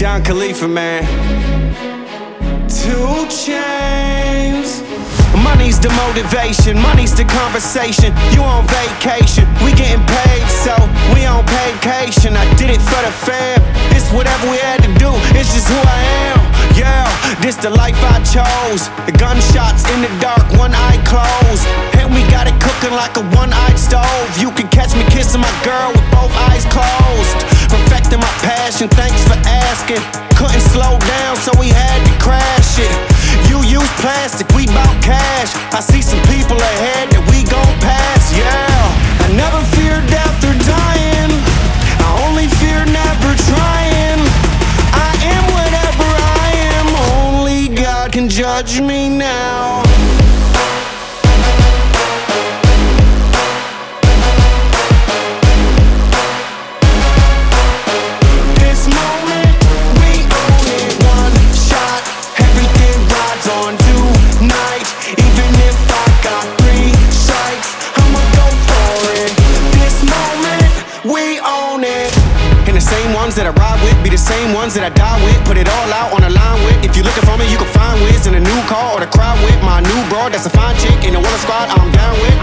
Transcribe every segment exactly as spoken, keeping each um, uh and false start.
John Khalifa, man. Two chains. Money's the motivation, money's the conversation. You on vacation, we getting paid, so we on vacation. I did it for the fam, it's whatever we had to do, it's just who I am. Yeah, this the life I chose. The gunshots in the dark, one eye closed. And we got it cooking like a one-eyed stove. You can catch me kissing my girl with both eyes closed. Perfecting my passion, thanks for asking. Couldn't slow down, so we had to crash it. You use plastic, we bout cash. I see some people ahead that we gon' pass, yeah. I never fear death or dying, I only fear never trying. I am whatever I am, only God can judge me now. That I ride with be the same ones that I die with. Put it all out on a line with. If you're looking for me, you can find Wiz in a new car or the crowd with my new broad. That's a fine chick in the water squad. I'm down with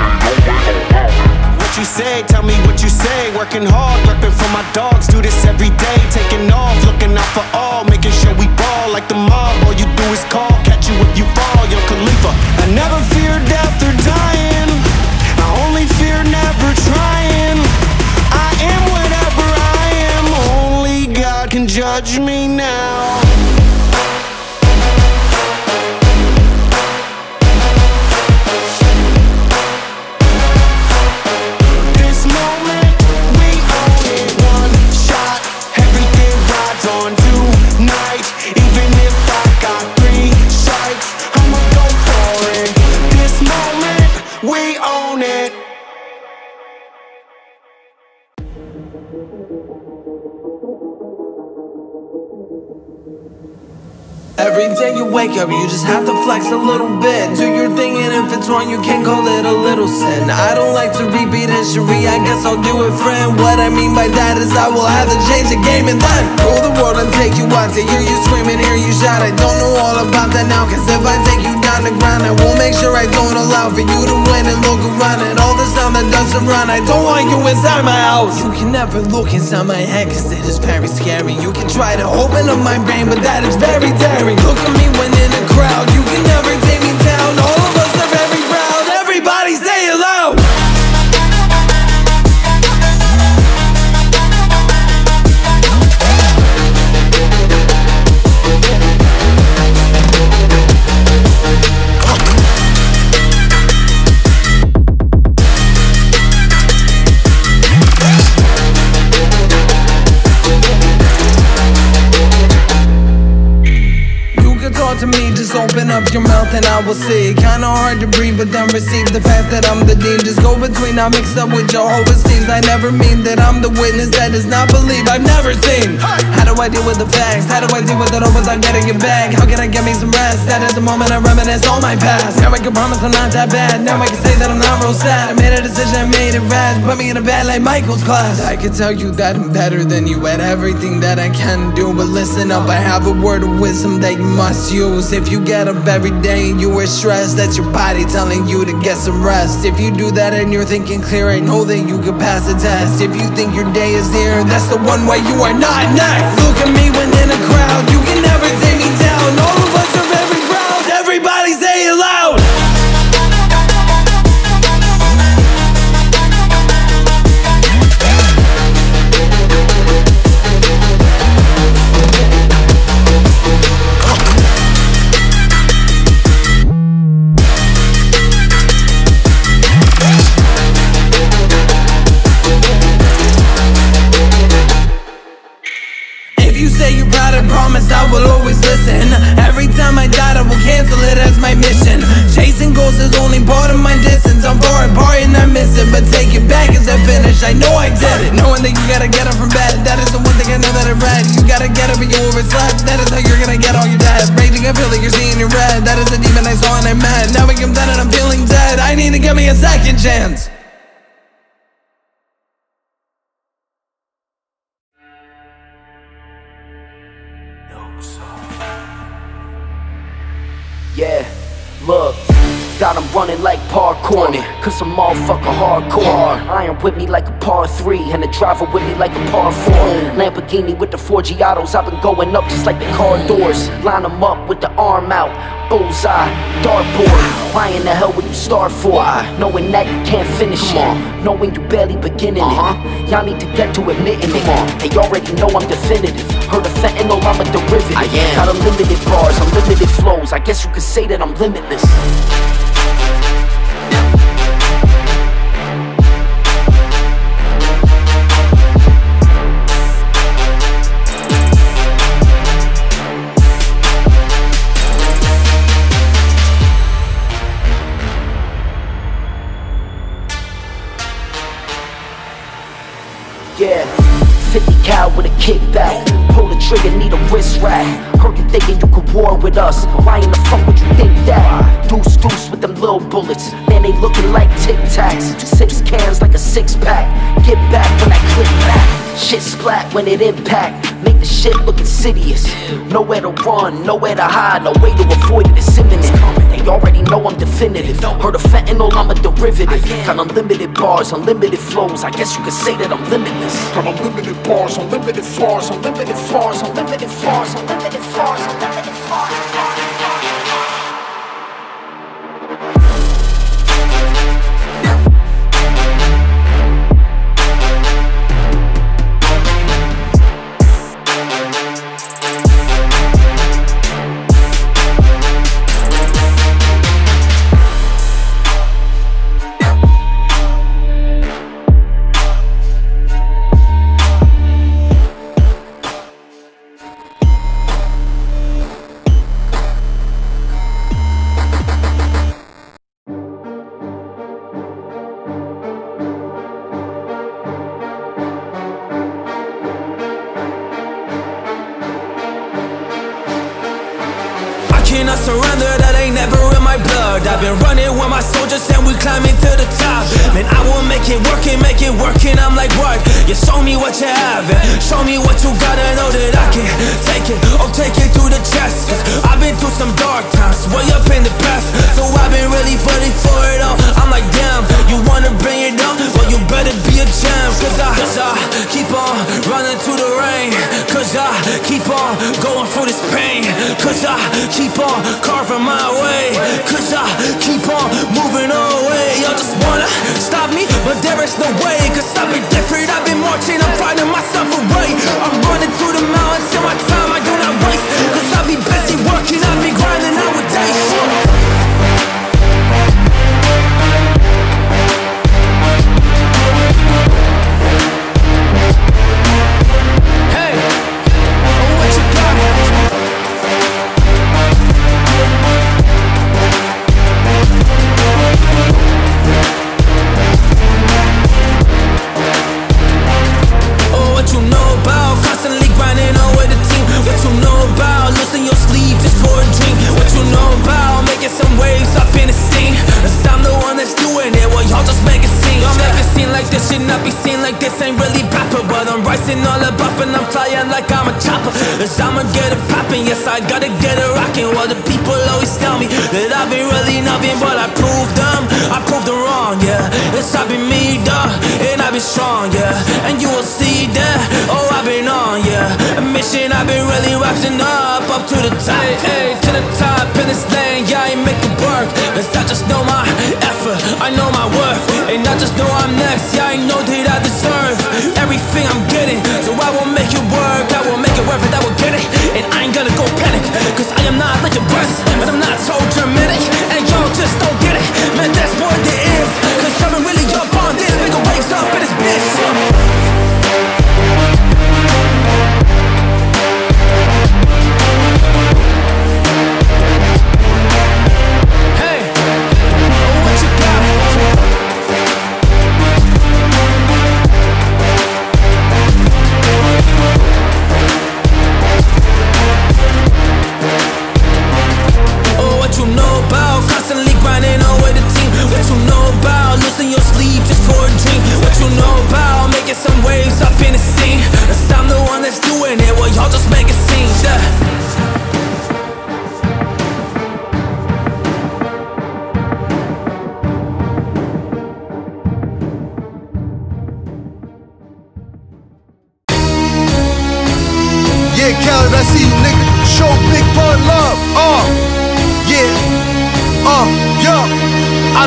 what you say. Tell me what you say. Working hard, repping for my dogs. Do this every day. Taking off, looking out for all, making sure we ball like the mob. All you do is call, catch you if you fall. Yo, Khalifa, I never fear death or dying. I only fear never trying. I am whatever I. God can judge me now. This moment, we own it. One shot, everything rides on tonight. Even if I got three strikes, I'ma go for it. This moment, we own it. Every day you wake up, you just have to flex a little bit. Do your thing, and if it's wrong, you can call it a little sin. I don't like to repeat history, I guess I'll do it, friend. What I mean by that is I will have to change the game and then rule the world and take you out. To hear you scream and hear you shout, I don't know all about that now. Cause if I take you down the ground, I will make sure I don't allow for you to win and look around. And all the sound that doesn't run, I don't want you inside my house. You can never look inside my head, cause it is very scary. You can try to open up my brain, but that is very daring. Look at me when in a crowd, you can never take me down. All of us are very proud, everybody say it loud. To me, just open up your mouth and I will see. Kinda hard to breathe, but then receive the fact that I'm the dean. Just go between, I'm mixed up with Jehovah's teams. I never mean that I'm the witness that is not believed. I've never seen. How do I deal with the facts? How do I deal with it all without getting it back? How can I get me some rest? That is the moment I reminisce all my past. Now I can promise I'm not that bad. Now I can say that I'm not real sad. I made a decision, I made it rash. Put me in a bed like Michael's class. I can tell you that I'm better than you at everything that I can do. But listen up, I have a word of wisdom that you must use. If you get up every day and you are stressed, that's your body telling you to get some rest. If you do that and you're thinking clear, I know that you can pass the test. If you think your day is near, that's the one way you are not next. Look at me when in a crowd, you can never take me down. All of us are very proud, everybody say it loud. I will always listen. Every time I die, I will cancel it as my mission. Chasing ghosts is only part of my distance. I'm far apart and I miss it, but take it back as I finish. I know I did it. Knowing that you gotta get up from bed, that is the one thing I know that I read. You gotta get up and you overslept. That is how you're gonna get all your debt. Raging, I feel like you're seeing your red. That is the demon I saw and I met. Now I come down and I'm feeling dead. I need to give me a second chance. shot, I'm running like parkouring. Cause I'm all fucking hardcore. Iron with me like a par three, and the driver with me like a par four. Lamborghini with the Forgiatos, I've been going up just like the car doors. Line them up with the arm out, bullseye, dartboard. Why in the hell would you start for? Knowing that you can't finish it, knowing you barely beginning it. Y'all need to get to admitting it. They already know I'm definitive. Heard of fentanyl, I'm a derivative. I am. Got unlimited bars, unlimited flows, I guess you could say that I'm limitless. Yeah, fifty cal with a kickback. Pull the trigger, need a wrist rack. Heard you thinking you could war with us. Why in the fuck would you think that? Deuce deuce with them little bullets. Man, they looking like Tic Tacs. Six cans like a six pack. Get back when I click back. Shit splat when it impact. Make the shit look insidious. Nowhere to run, nowhere to hide. No way to avoid it, it's imminent. Already know I'm definitive. Heard of fentanyl, I'm a derivative. Got unlimited bars, unlimited flows, I guess you could say that I'm limitless. Got unlimited bars, unlimited floors, unlimited floors, unlimited floors, unlimited floors, unlimited floors. I've been running with my soldiers and we climbing to the top. Man, I will make it work and make it work, and I'm like, what? You show me what you have and show me what you got. I know that I can take it, oh take it through the chest. Cause I've been through some dark times, way up in the past. So I've been really fighting for it all. I'm like, damn, you wanna bring it up? Well, you better be a champ. Cause I, cause I keep on running through the rain. Cause I keep on going through this pain. Cause I keep on carving my way. Cause I keep on moving away. Y'all just wanna stop me, but there is no way. Cause I've been different, I've been marching, I'm finding myself away. I'm running through the mountains and my time I do not waste. Cause I'll be busy working, I'll be grinding nowadays. I gotta get it rockin'. Well, the people always tell me that I've been really nothing, but I proved them, I proved them wrong, yeah. It's I've been me, duh, and I've been strong, yeah. And you will see that, oh, I've been on, yeah. A mission, I've been really rising up, up to the top. Hey, hey, to the top, in this lane, yeah, I ain't make it work. Cause I just know my effort, I know my worth. And I just know I'm next, yeah, I know that I deserve everything I'm getting, so I will make it work, I will make it worth it, I will get it. And I ain't gonna go panic, cause I am not like a bus, but I'm not so dramatic. And y'all just don't get it, man, that's what it is. Cause I've been really up on this, bigger waves up in this bitch.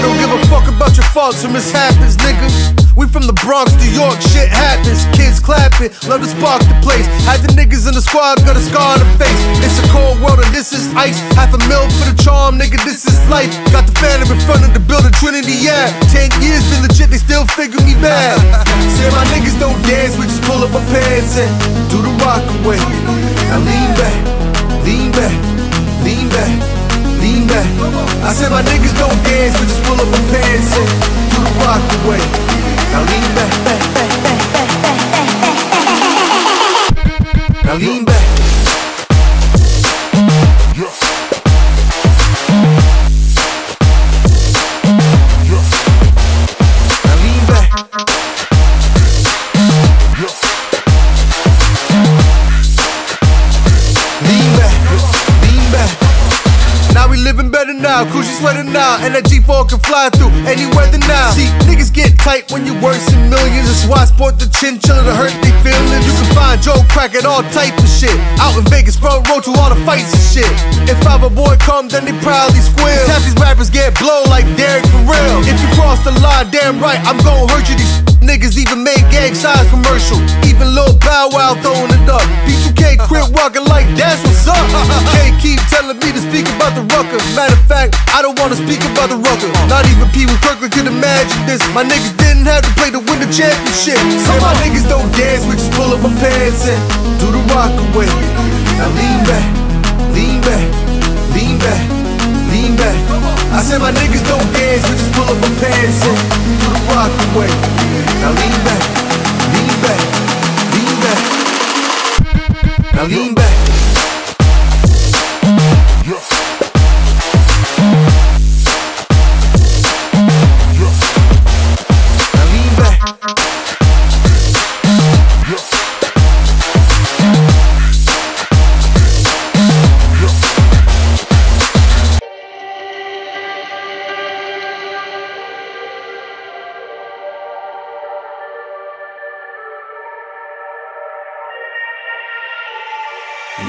I don't give a fuck about your faults or mishaps, nigga. We from the Bronx, New York, shit happens. Kids clapping, love to spark the place. Had the niggas in the squad, got a scar on the face. It's a cold world and this is ice. Half a mil for the charm, nigga, this is life. Got the Phantom in front of the building, Trinity, yeah. Ten years been legit, they still figure me bad. Say my niggas don't dance, we just pull up our pants and do the rock away. Now lean back, lean back, lean back, lean back. I said my niggas don't dance, we just pull up our pants and do the rock away. Now lean back, now lean back. Now lean back. Lean back, lean back. Now we living better now, Coochie's letting out, and that G four can fly through any weather now. See, niggas get tight when you worth some millions. That's why I sport the chinchilla to hurt they feelings. You can find Joe crack at all type of shit. Out in Vegas, front row to all the fights and shit. If I have a boy come, then they proudly squeal. Half these rappers get blown like Derek for real. If you cross the line, damn right, I'm gon' hurt you. These niggas even made gang signs commercial. Even Lil Bow Wow throwing it up. P two K quit walking like that's what's up. K keep telling me to speak about the rucker. Matter of fact, I don't wanna speak about the rucker. Not even Pee Wee Kirkland could imagine this. My niggas didn't have to play to win the championship. Say my niggas don't dance, we just pull up our pants and do the rock away. Now lean back, lean back, lean back, lean back. I said my niggas don't dance, we just pull up our pants and do the rock away. Now lean back, lean back, lean back. Now lean back.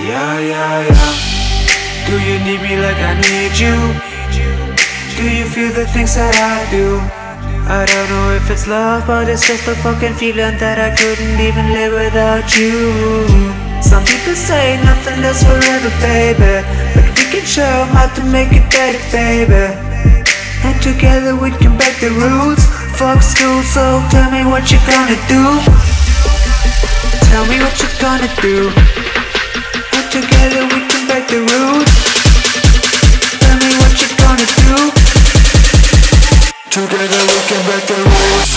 Yeah, yeah, yeah. Do you need me like I need you? Do you feel the things that I do? I don't know if it's love, but it's just a fucking feeling that I couldn't even live without you. Some people say nothing lasts forever, baby, but we can show how to make it better, baby. And together we can break the rules. Fuck school, so tell me what you gonna do. Tell me what you gonna do. Together we can break the rules. Tell me what you're gonna do. Together we can break the rules.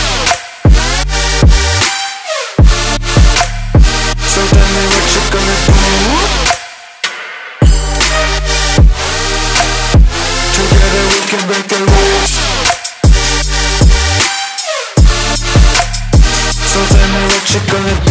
So tell me what you're gonna do. Together we can break the rules. So tell me what you're gonna do.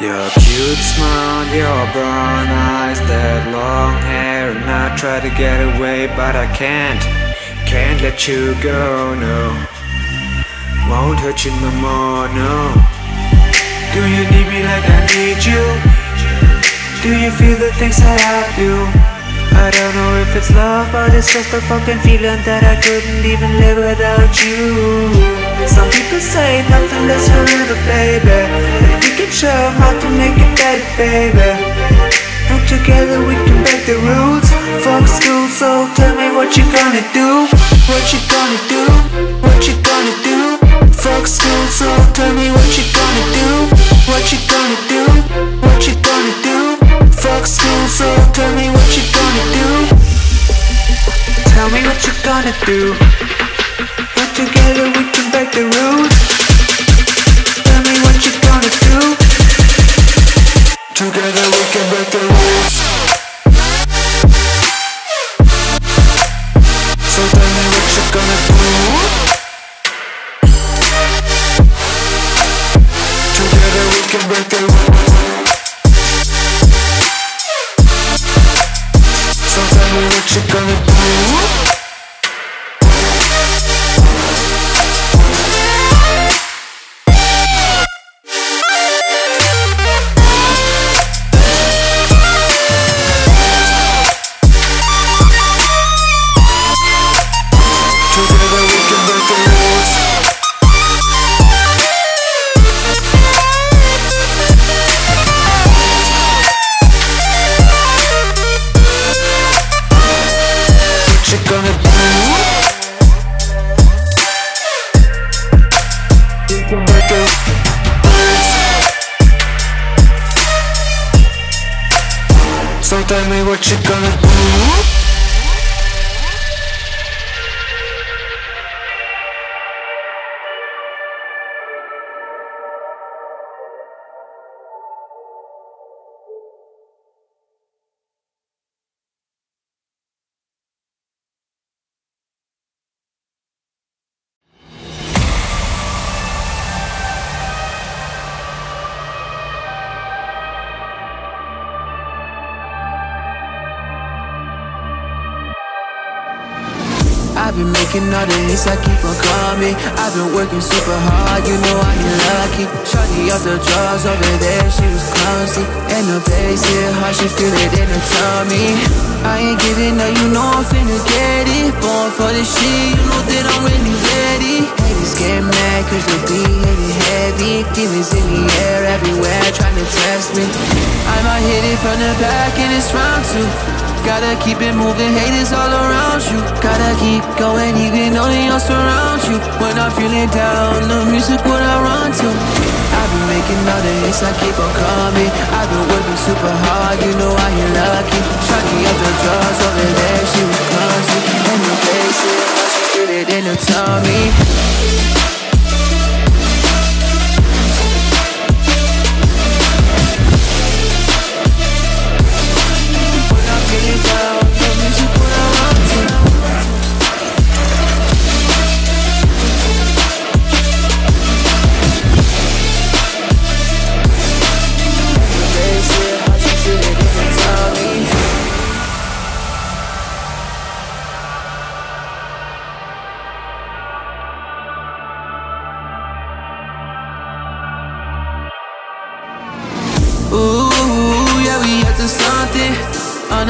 Your cute smile, your brown eyes, that long hair, and I try to get away, but I can't, can't let you go, no. Won't hurt you no more, no. Do you need me like I need you? Do you feel the things that I do? I don't know if it's love, but it's just a fucking feeling that I couldn't even live without you. Some people say nothing lasts forever, baby. Show how to make it better, baby. And together we can break the rules. Fuck school, so tell me what you gonna do. What you gonna do? What you gonna do? Fuck school, so tell me what you gonna do. What you gonna do? What you gonna do? Fuck school, so tell me what you gonna do. Tell me what you gonna do. And together we can break the rules. So tell me what you gonna do. Been making all the hits, I keep on coming. I've been working super hard, you know I ain't lucky. Shorty off the drugs over there, she was clumsy. And the bass hit hard, she feel it in her tummy. I ain't giving up, you know I'm finna get it. Born for this shit, you know that I'm really ready. Haters get mad cause the beat hitting heavy. Demons in the air everywhere trying to test me. I might hit it from the back and it's round two. Gotta keep it moving, haters all around you. Gotta keep going even though they all surround you. When I'm feeling down, the music what I run to. I've been making all the hits, I keep on coming. I've been working super hard, you know I ain't lucky. Shocking up the drugs over there, she was clumsy. And the bass hit hard, she feel it in her tummy.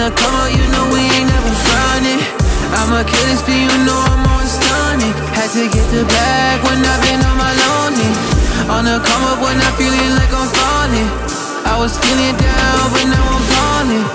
Come on, you know we ain't never found it. I'm a killer bee, you know I'm always stunning. Had to get the bag when I've been on my lonely. On the come up when I'm feeling like I'm falling. I was feeling down, but now I'm balling.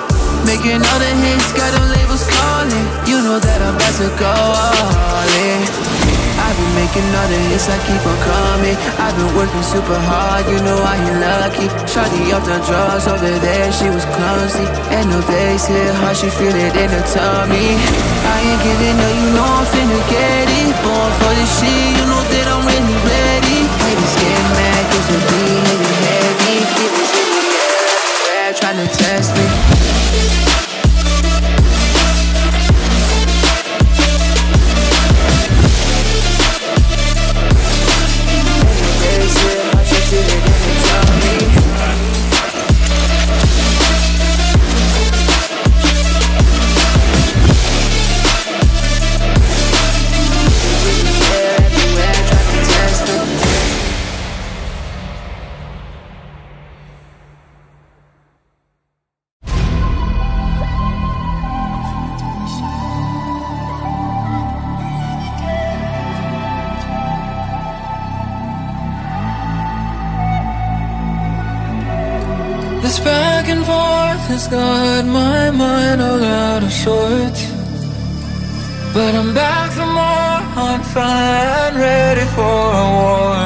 Making all the hits, got them labels calling. You know that I'm about to go all in. I've been making all the hits, I keep on coming. I've been working super hard, you know I ain't lucky. Shorty off the drugs over there, she was clumsy. And the bass hit hard, she feel it in her tummy. I ain't giving up, you know I'm finna get it. Born for this shit, you know that I'm really ready. Haters get mad cause the beat hitting heavy. Demons in the air everywhere trying to test me. It's got my mind all out of sorts, but I'm back for more, on fire and ready for a war.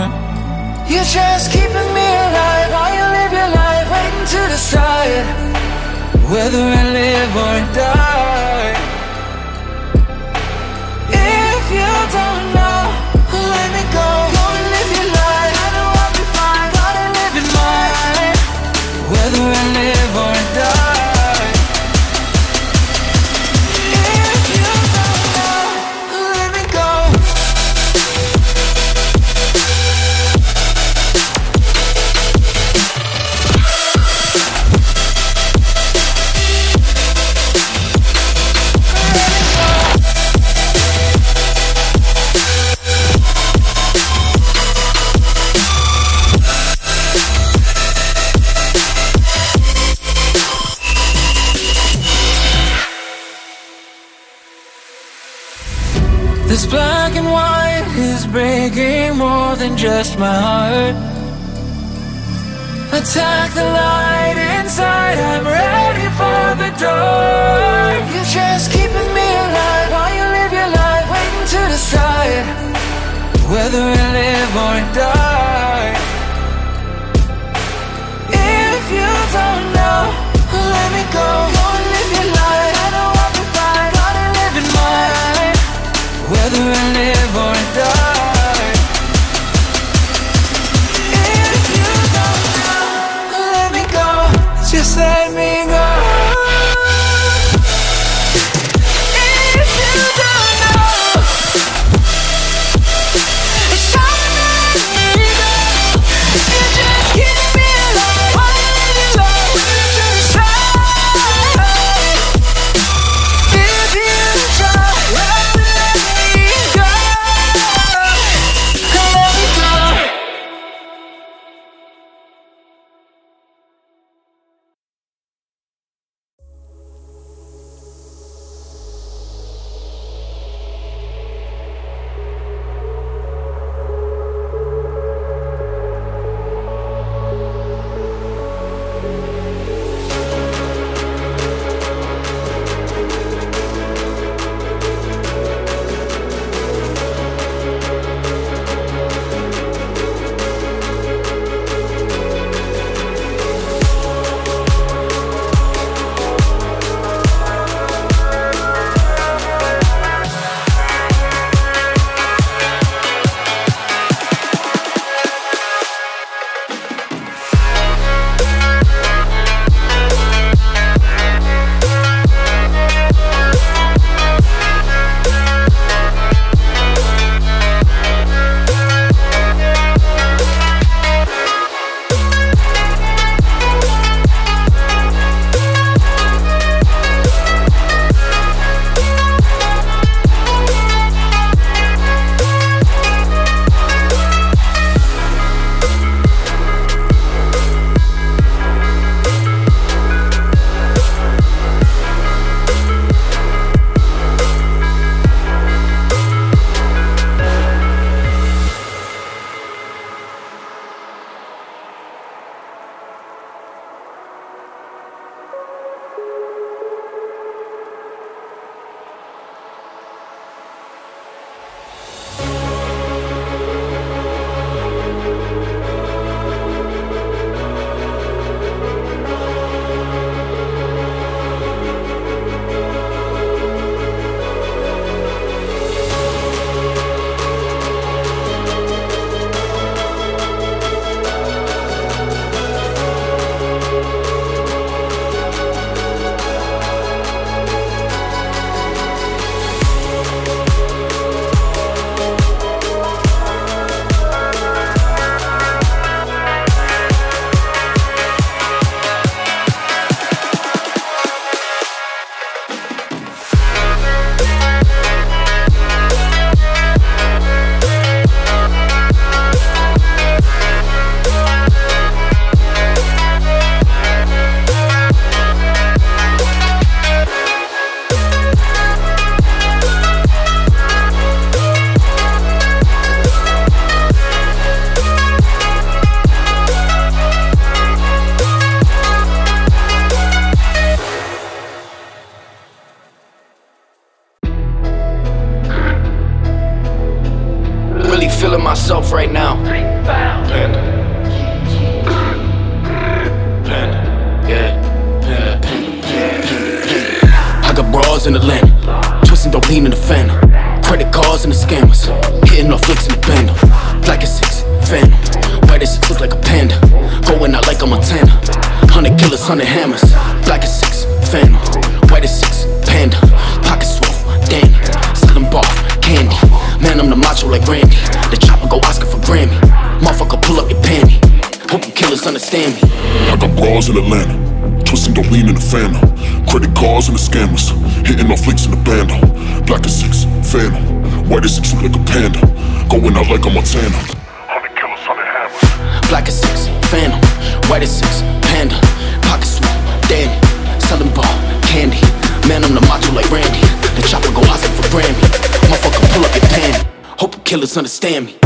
You're just keeping me alive, while you live your life waiting to decide whether I live or die. If you don't know, let me go. Go and live your life, I know I'll be fine. Gotta live in mine, whether I live. This black and white is breaking more than just my heart. Attack the light inside, I'm ready for the dark. You're just keeping me alive, while you live your life waiting to decide whether I live or die. If you don't know, let me go. Just let me go. If you don't know, it's time to let me go. You just keep me alive. Wanna be like future time. If you try, let me go. Let me right now. Panda. Panda. Yeah. Panda. Panda. Panda. I got bras in the land, twisting dope lean in the Phantom. Credit cards and the scammers, hitting off flicks in the Panda. Black and six, Phantom. White and six look like a panda. Going out like a Montana. Hundred killers, hundred hammers. Black and six, Phantom. White and six, Panda. Pocket swole, Danny. Selling bar, candy. Man, I'm the macho like Randy. The chopper go Oscar for Grammy. Motherfucker, pull up your panty. Hope you killers understand me. I got bras in Atlanta, twisting the lean in the Phantom. Credit cards and the scammers, hitting off flicks in the Panda. Black and six, Phantom. White and six, look like a panda. Going out like a Montana. Hundred killers, hundred hammers. Black and six, Phantom. White and six, Panda. Pocket swole, Danny. Selling ball, candy. Man, I'm the macho like Randy. The chopper go Oscar for Grammy. Motherfucker, pull up your panty. Hope you killers understand me.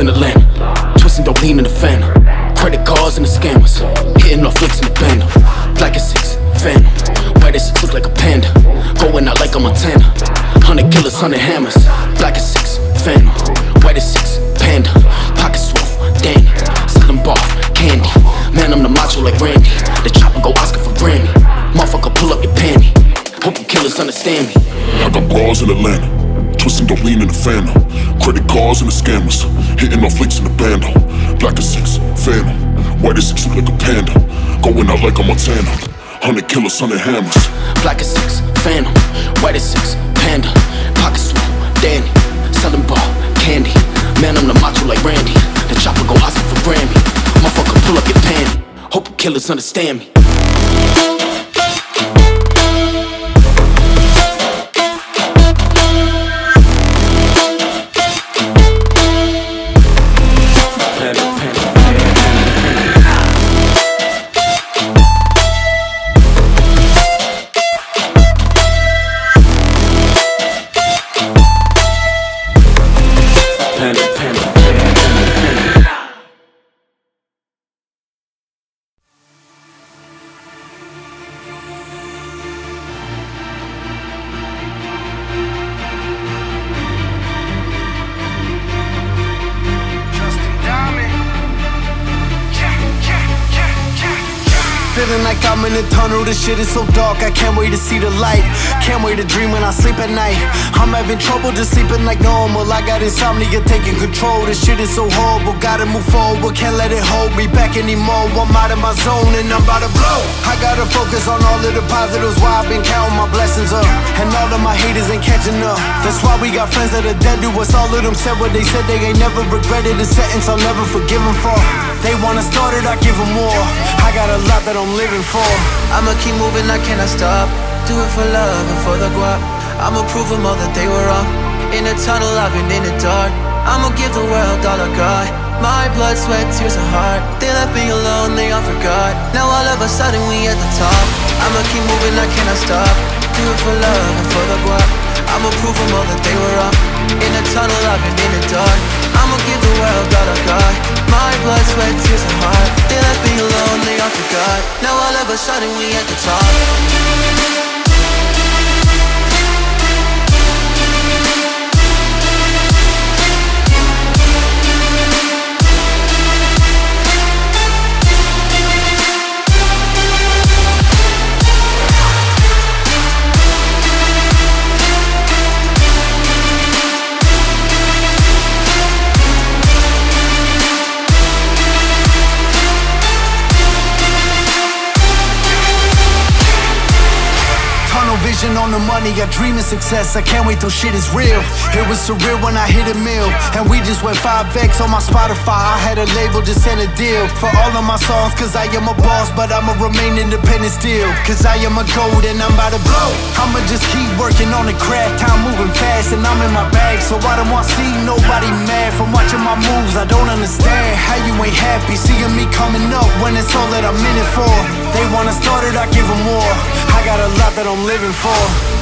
in the land, twisting dope lean in the Phantom. Credit cards and the scammers, hitting off flicks in the Panda. Black and six, Phantom, white and six look like a panda. Going out like a Montana, hundred killers, hundred hammers. Black and six, Phantom, white and six, Panda. Pocket swole, Danny, selling bar, candy. Man, I'm the macho like Randy, the chopper go Oscar for Grammy. Motherfucker, pull up your panty, hope you killers understand me. I got bras in the land, twisting the lean in the Phantom. Credit cards and the scammers, hitting off flicks in the Panda. Black as six, Phantom, white as six, look like a panda. Going out like a Montana, hundred killers, hundred hammers. Black as six, Phantom, white as six, Panda. Pocket swole, Danny, selling bar, candy. Man, I'm the macho like Randy, the chopper go Oscar for Grammy. Motherfucker, pull up your panty, hope you killers understand me. This shit is so dark, I can't wait to see the light. Can't wait to dream when I sleep at night. I'm having trouble just sleeping like normal. I got insomnia taking control. This shit is so horrible, gotta move forward. Can't let it hold me back anymore. I'm out of my zone and I'm about to blow. I gotta focus on all of the positives, why I've been counting my blessings up. And all of my haters ain't catching up. That's why we got friends that are dead to us. All of them said what they said, they ain't never regretted a sentence I'll never forgive them for. They wanna start it, I give them more. I got a lot that I'm living for. I'm a keep moving, I cannot stop. Do it for love and for the guap. I'ma prove them all that they were wrong. In the tunnel, I've been in the dark. I'ma give the world all I got. My blood, sweat, tears and heart. They left me alone, they all forgot. Now all of a sudden we at the top. I'ma keep moving, I cannot stop. Do it for love and for the guap. I'ma prove them all that they were wrong. In the tunnel, I've been in the dark. I'ma give the world all I got. My blood, sweat, tears and heart. They left me alone, they all forgot. Now all of a sudden we at the top. On the money, I dream of success. I can't wait till shit is real. It was surreal when I hit a mill, and we just went five X on my Spotify. I had a label, just sent a deal for all of my songs, cause I am a boss, but I'ma remain independent still. Cause I am a gold and I'm about to blow. I'ma just keep working on the craft. Time moving fast and I'm in my bag. So I don't want to see nobody mad from watching my moves. I don't understand how you ain't happy seeing me coming up when it's all that I'm in it for. They wanna start it, I give them more. I got a lot that I'm living for.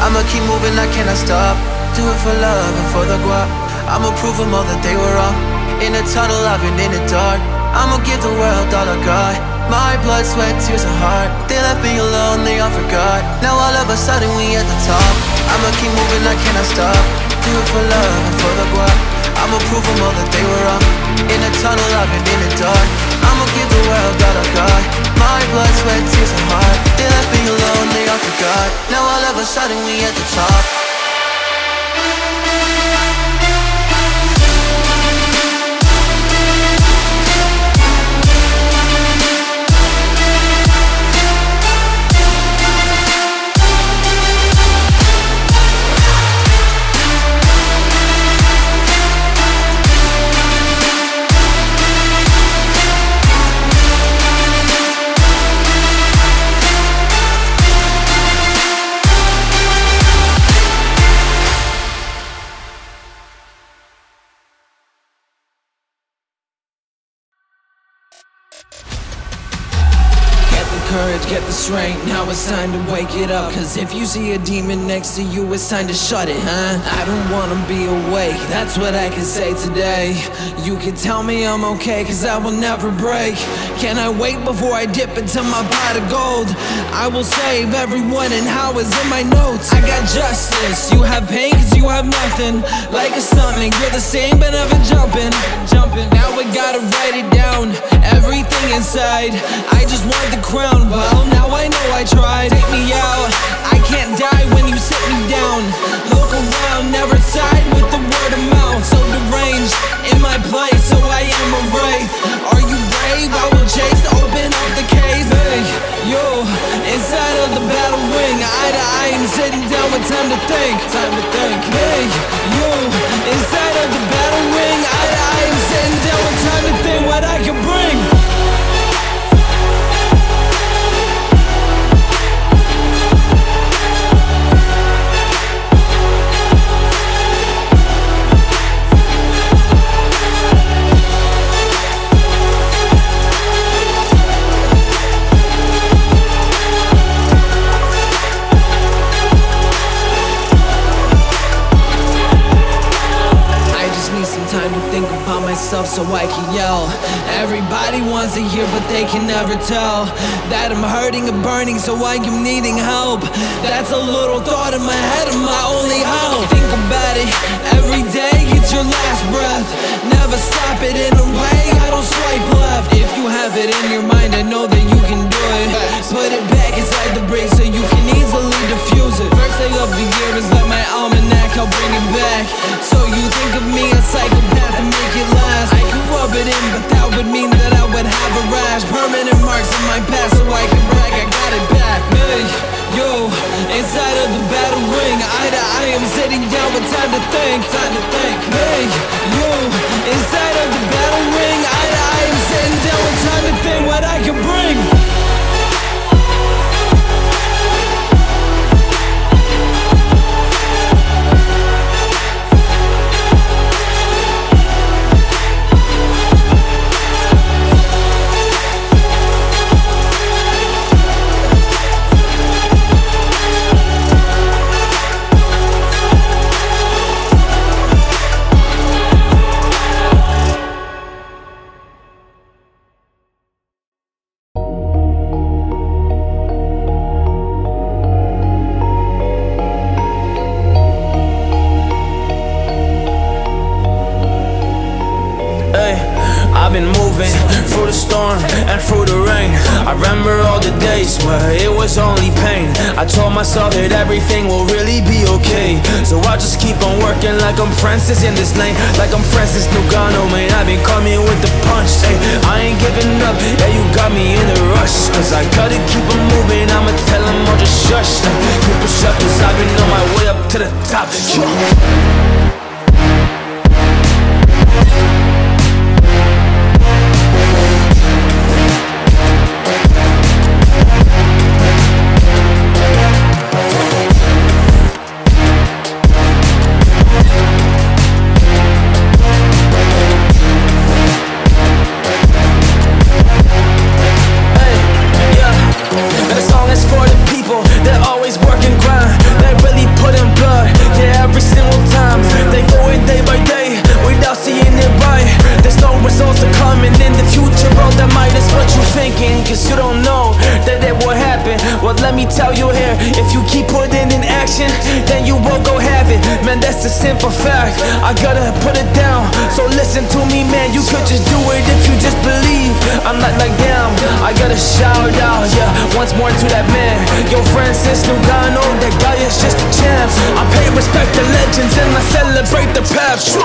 I'ma keep moving, I cannot stop. Do it for love and for the guap. I'ma prove them all that they were wrong. In the tunnel, I've been in the dark. I'ma give the world all I got. My blood, sweat, tears and heart. They left me alone, they all forgot. Now all of a sudden we at the top. I'ma keep moving, I cannot stop. Do it for love and for the guap. I'ma prove them all that they were wrong. In the tunnel, I've been in the dark. I'ma give the world all I got. My blood, sweat, tears and heart. They left me alone, they all forgot. Now all of a sudden we at the top. restraint. Now it's time to wake it up, cause if you see a demon next to you, it's time to shut it, huh? I don't wanna be awake, that's what I can say today. You can tell me I'm okay, cause I will never break. Can I wait before I dip into my pot of gold? I will save everyone and how is in my notes. I got justice, you have pain cause you have nothing. Like a stomach, you're the same but never jumping. Now we gotta write it down, everything inside. I just want the crown, well now I know I tried. Take me out, I can't die when you sit me down. Look around, never side with the word of mouth. So deranged, in my place, so I am a wraith. Are you brave? I will chase, open up the case. Hey, yo, inside of the battle ring, eye to eye, I'm sitting down with time to think. Time to think. Hey, yo, inside of the battle ring, eye to eye, I'm sitting down with time to think what I can bring. So I can yell. Everybody wants to hear but they can never tell that I'm hurting and burning, so I am needing help. That's a little thought in my head of my only hope. Think about it every day, it's your last breath. Never stop it in a way, I don't swipe left. If you have it in your mind, I know that you can do it. Put it back inside the brain so you can easily diffuse it. First thing of the year is like my almanac, I'll bring it back. So you think of me a psychopath and make it last. I could rub it in, but that would mean that I would have a rash. Permanent marks on my past, so I can brag, I got it back. Hey, yo, inside of the battle ring, eye to eye, I'm sitting down with time to think. Time to think. Hey, yo, inside of the battle ring, eye to eye, I'm sitting down with time to think what I can bring. Myself that everything will really be okay, so I just keep on working like I'm Francis in this lane, like I'm Francis Ngannou, man. I've been coming with the punch, ay. I ain't giving up, yeah, you got me in a rush, cause I gotta keep on moving. I'ma tell them all just shush, ay. Keep it shut, cause I've been on my way up to the top, yeah. Simple fact, I gotta put it down. So listen to me, man, you could just do it if you just believe. I'm not like them, I gotta shout out, yeah, once more to that man. Yo, Francis Ngannou, that guy is just a champ. I pay respect to legends and I celebrate the past.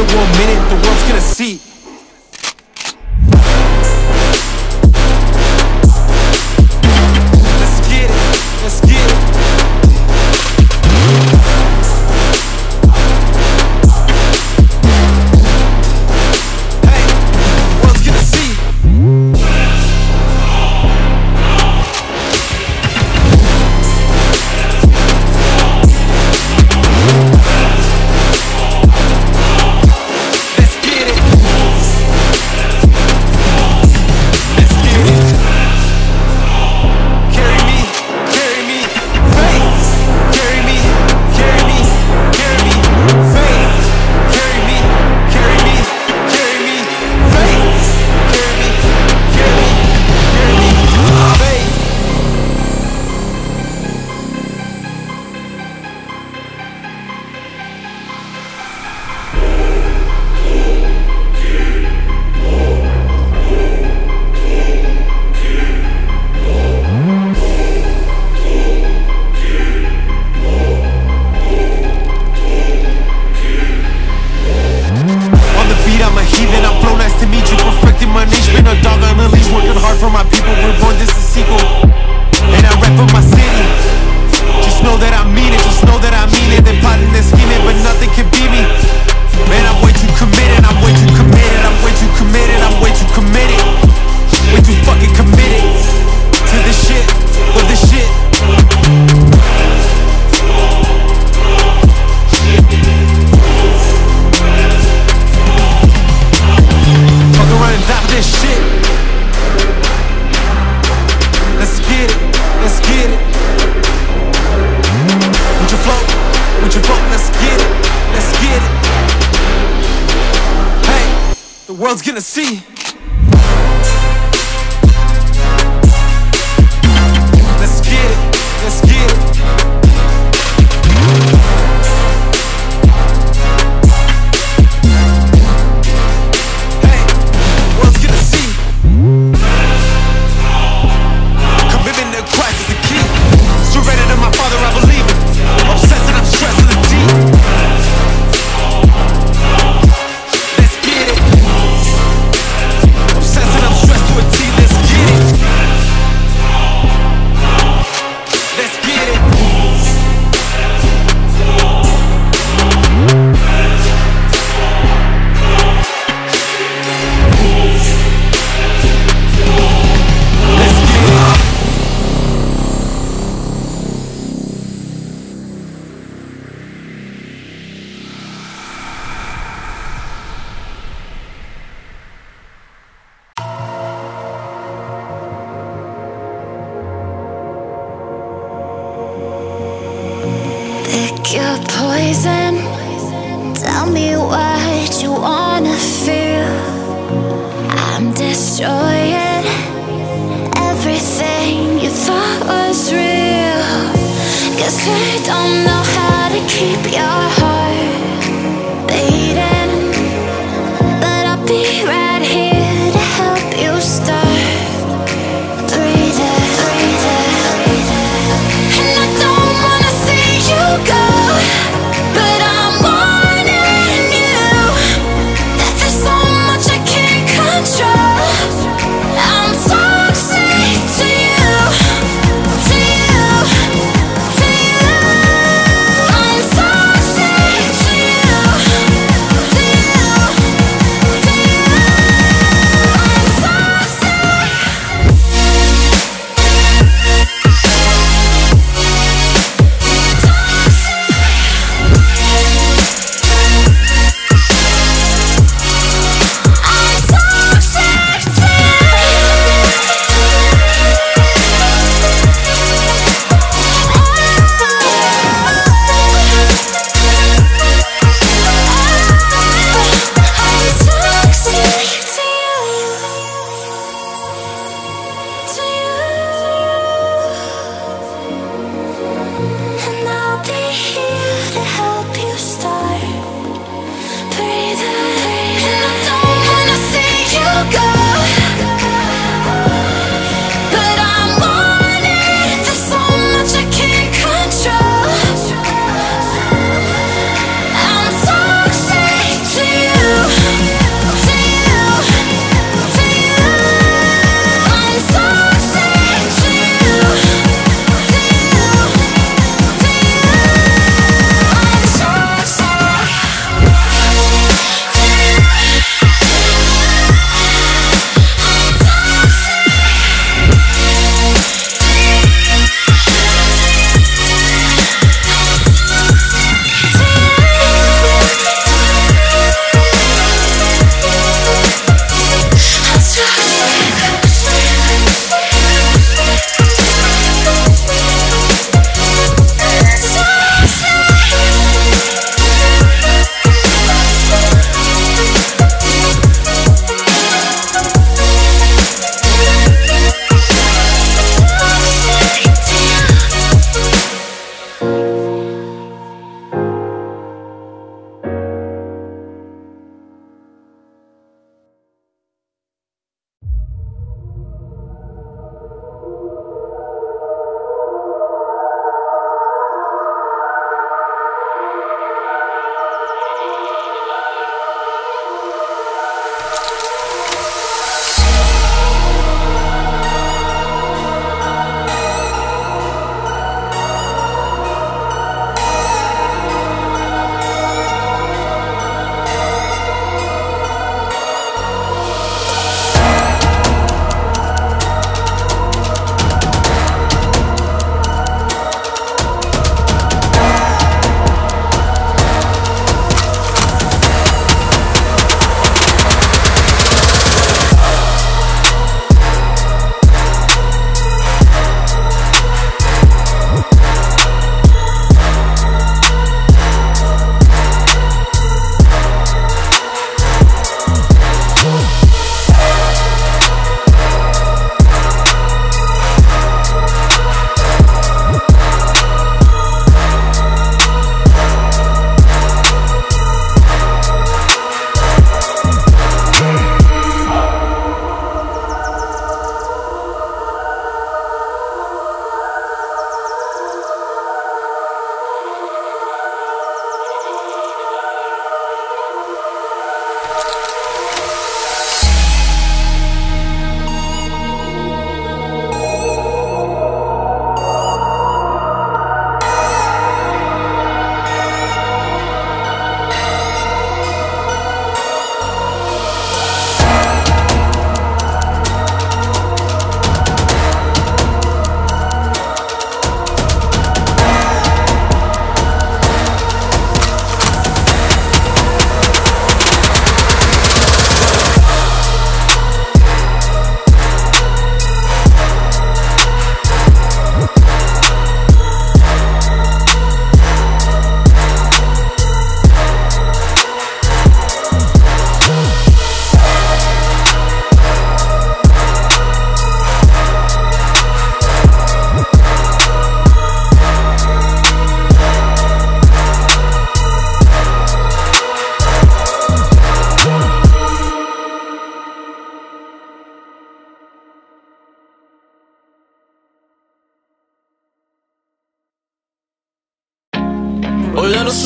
another one minute, the world's gonna see. Let's get it, let's get it. Hey, the world's gonna see.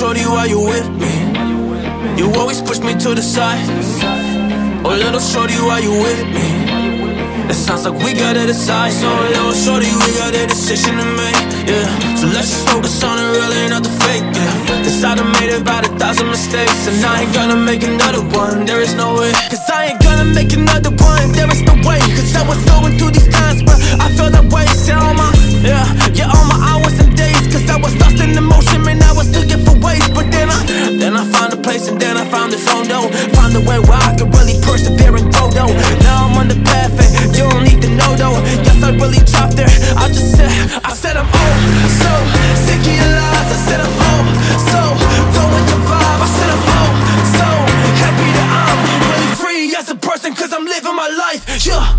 shorty, why you with me? You always push me to the side. Oh, little shorty, why you with me? It sounds like we gotta decide. So, little shorty, we got a decision to make, yeah. So let's just focus on the real and not the fake, yeah. Cause I done made about a thousand mistakes, and I ain't gonna make another one, there is no way. Cause I ain't gonna make another one, there is no way. Cause I was going through these times, but I felt that way. Yeah, all my, yeah, yeah, all my hours and days. Cause I was lost in emotion, man, I was looking for ways. But then I, then I found a place, and then I found a zone, though. Found a way where I could really persevere and grow, though. Now I'm on the path, and you don't need to know, though. Yes, I really dropped there, I just said, I said I'm old, so sick of your lies. I said I'm old, so throwing your vibe. I said I'm old, so happy that I'm really free as a person. Cause I'm living my life, yeah.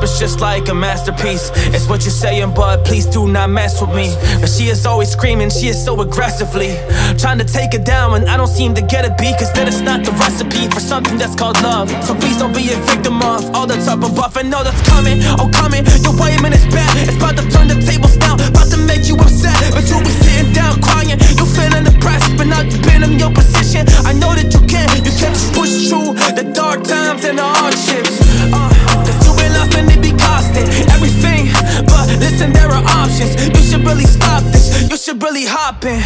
It's just like a masterpiece. It's what you're saying, but please do not mess with me. But she is always screaming, she is so aggressively trying to take it down, and I don't seem to get it, because that is not the recipe for something that's called love. So please don't be a victim of all that's up above. I know that's coming, oh coming your way, man, it's bad. It's about to turn the tables down, about to make you upset. But you'll be sitting down crying, you're feeling depressed. But now you've been in your position, I know that you can. You can just push through the dark times and the hardships. uh, And it be costing everything, but listen, there are options. You should really stop this, you should really hop in.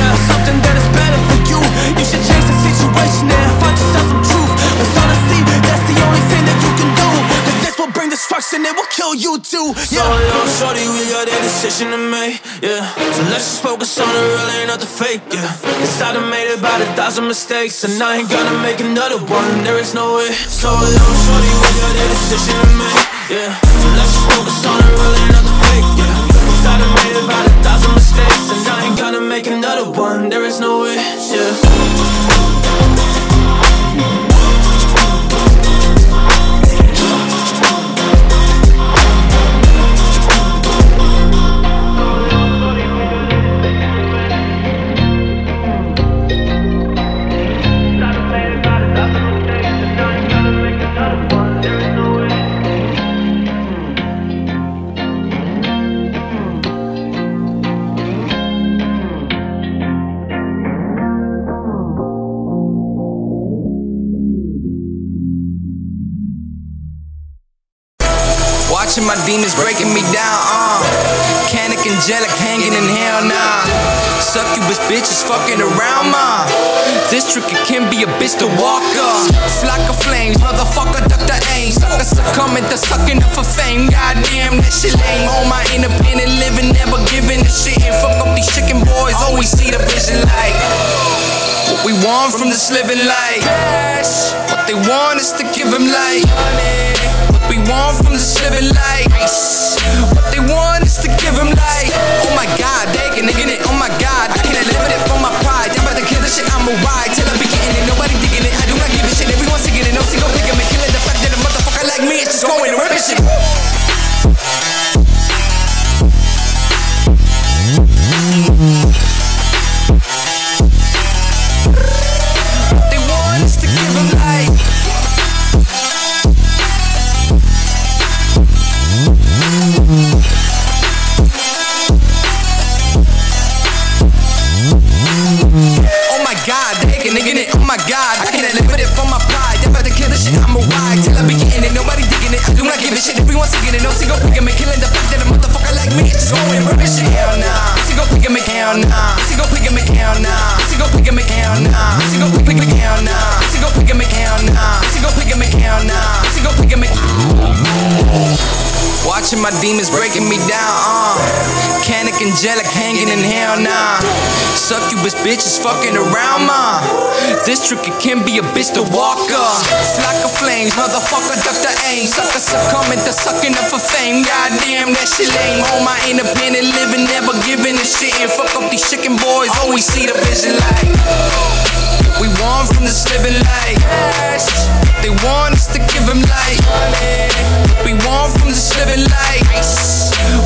Yeah, something that is better for you. You should change the situation and find yourself some truth. Cause honestly, that's the only thing that you can do. Cause this will bring destruction, it will kill you too, yeah. So little shorty, we got a decision to make, yeah. So let's just focus on the real and not the fake, yeah. Cause I done made about a thousand mistakes, and I ain't gonna make another one, there is no way. So little shorty, we got a decision to make. Yeah, so let's just focus on the real and not the fake, yeah. Cause I done made about a thousand mistakes, and I ain't gonna make another one, there is no way, yeah. My demons breaking me down, uh Canic, angelic, hanging in hell, nah. Succubus bitches fucking around, ma. This trick, it can be a bitch to walk up. Flock of flames, motherfucker, duck the aim. Sucker succumbing to sucking up for fame. Goddamn, that shit lame. On my independent living, never giving a shit. And fuck up these chicken boys, always see the vision like what we want from this living life. What they want is to give them life. We want from this living life. What they want is to give him life. Oh my god, they can get it. Oh my god, I can't limit it for my pride. I'm about to kill this shit, I'ma ride till I be getting it. Nobody digging it, I do not give a shit. Everyone's singing it, no single picking me. Killing the fact that a motherfucker like me is just going to rip and shit. What they want is to give him life. Oh my god, I can't limit it for my pride. They're about to kill this shit, I'ma ride till I be getting it. Nobody digging it, I do not give a shit. Everyone's singing it, no single picking me. Killing the fact that a motherfucker like me is just going rubbish. Hell nah, single picking me, hell nah, single picking me, hell nah, single picking me, hell nah, single picking me, hell nah, single picking me, hell nah, single picking me, hell nah, single picking me. Watching my demons breaking me down, uh Canic, angelic, hanging in hell nah. Succubus bitches fucking around, ma. This trick, it can be a bitch to walk up. Flock of flames, motherfucker, duck the aim. Sucker succumbing to sucking up for fame. Goddamn, that shit lame. On my independent living, never giving a shit. And fuck up these chicken boys, always see the vision like we want from this living life. They want us to give him life. We want gone from this living life.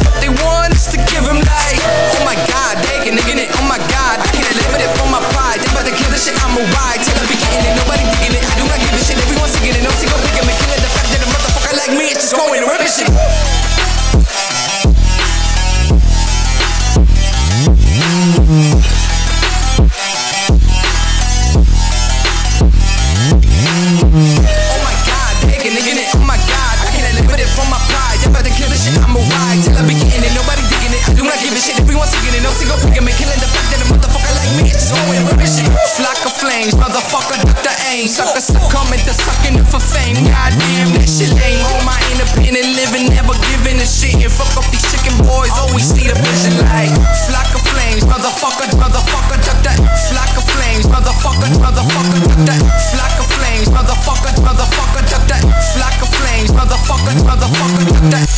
What they want is to give them life. Oh my God, they can get it. Oh my God, I can't live with it for my pride. They about to kill this shit, I'm a ride. Till I be getting it, nobody digging it. I do not give a shit, everyone's singing it. No single pick and killing the fact that a motherfucker like me is just going to rip this shit. Sucker, suck, comment the sucking up for fame. Goddamn, that shit lame. On my independent living, never giving a shit. And fuck up these chicken boys, always see the vision like flock of flames, motherfucker, motherfucker, duck that. Flock of flames, motherfucker, motherfucker, duck that. Flock of flames, motherfucker, motherfucker, duck that. Flock of flames, motherfucker, motherfucker, duck that.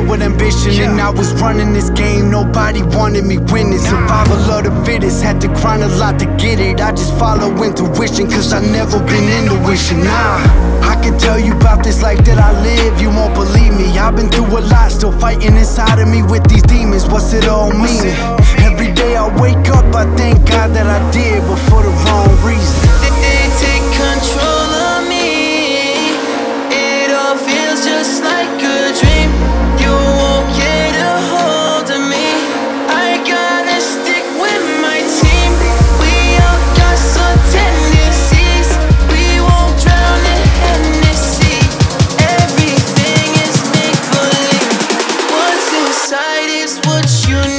filled with ambition, yeah. And I was running this game, nobody wanted me winning. Survival of the fittest, had to grind a lot to get it. I just follow intuition, cause I've never been intuition. Nah, I can tell you about this life that I live, you won't believe me. I've been through a lot, still fighting inside of me with these demons. What's it all meaning? Every day I wake up, I thank God that I did, but for the wrong reason. They, they take control of me, it all feels just like a dream. You won't get a hold of me, I gotta stick with my team. We all got some tendencies, we won't drown in Hennessy. Everything is make-believe, what's inside is what you need.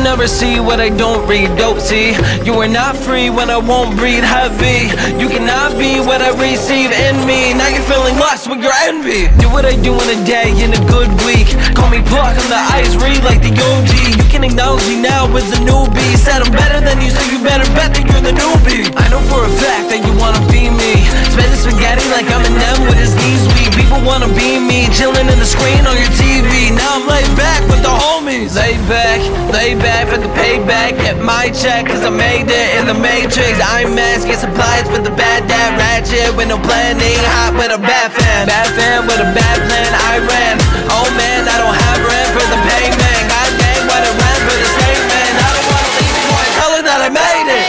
Never see what I don't read, don't see. You are not free when I won't breathe heavy. You cannot be what I receive in me. Now you're feeling lost with your envy. Do what I do in a day, in a good week. Call me Block, I'm the ice, read like the O G. You can acknowledge me now as a newbie. Said I'm better than you, so you better bet that you're the newbie. I know for a fact that you wanna be me. Spend the spaghetti like I'm an M with his knees weak. People wanna be me, chilling in the screen on your T V. Now I'm laid back with the homies. Lay back, lay back for the payback, get my check, cause I made it in the matrix. I'm asking supplies for the bad dad ratchet with no planning, hot with a bad fan. Bad fan with a bad plan, I ran. Oh man, I don't have rent for the payment. God dang, what a rent for the statement. I don't wanna leave before I tell her that I made it.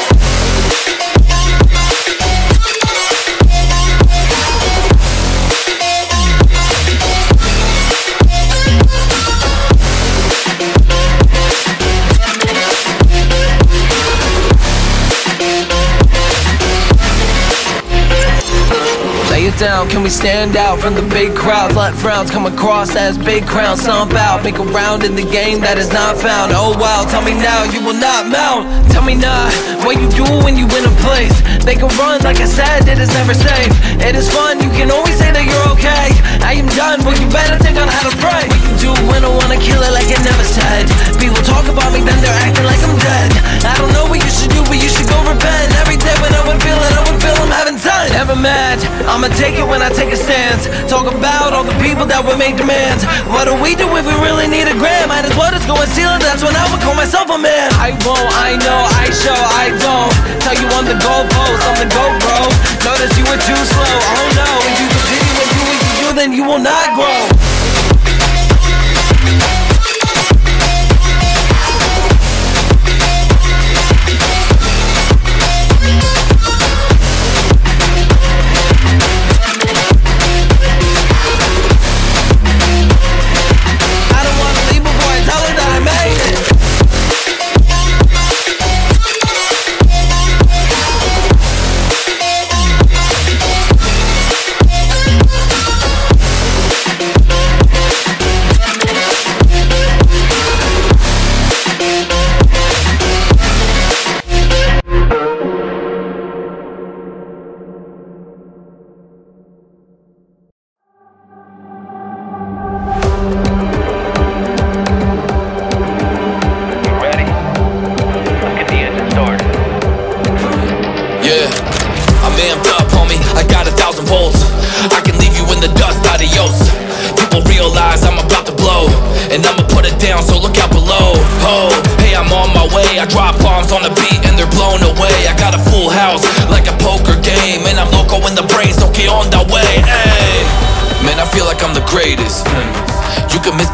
Down. Can we stand out from the big crowds? Let frowns come across as big crowns. Stomp out, make a round in the game that is not found. Oh wow, tell me now, you will not mount. Tell me now, what you do when you win a place. They can run, like I said, it is never safe. It is fun, you can always say that you're okay. I am done, but you better think on how to pray. What you do when I wanna kill it like I never said. People talk about me, then they're acting like I'm dead. I don't know what you should do, but you should go repent. Every day when I would feel it, I would feel I'm having fun. Never mad, I'm a take it when I take a stance. Talk about all the people that would make demands. What do we do if we really need a gram? Might as well just go and steal it, that's when I would call myself a man. I won't, I know, I show, I don't. Tell you on the goalpost, on the GoPro. Notice you were too slow, oh no. If you continue to do what you do, then you will not grow.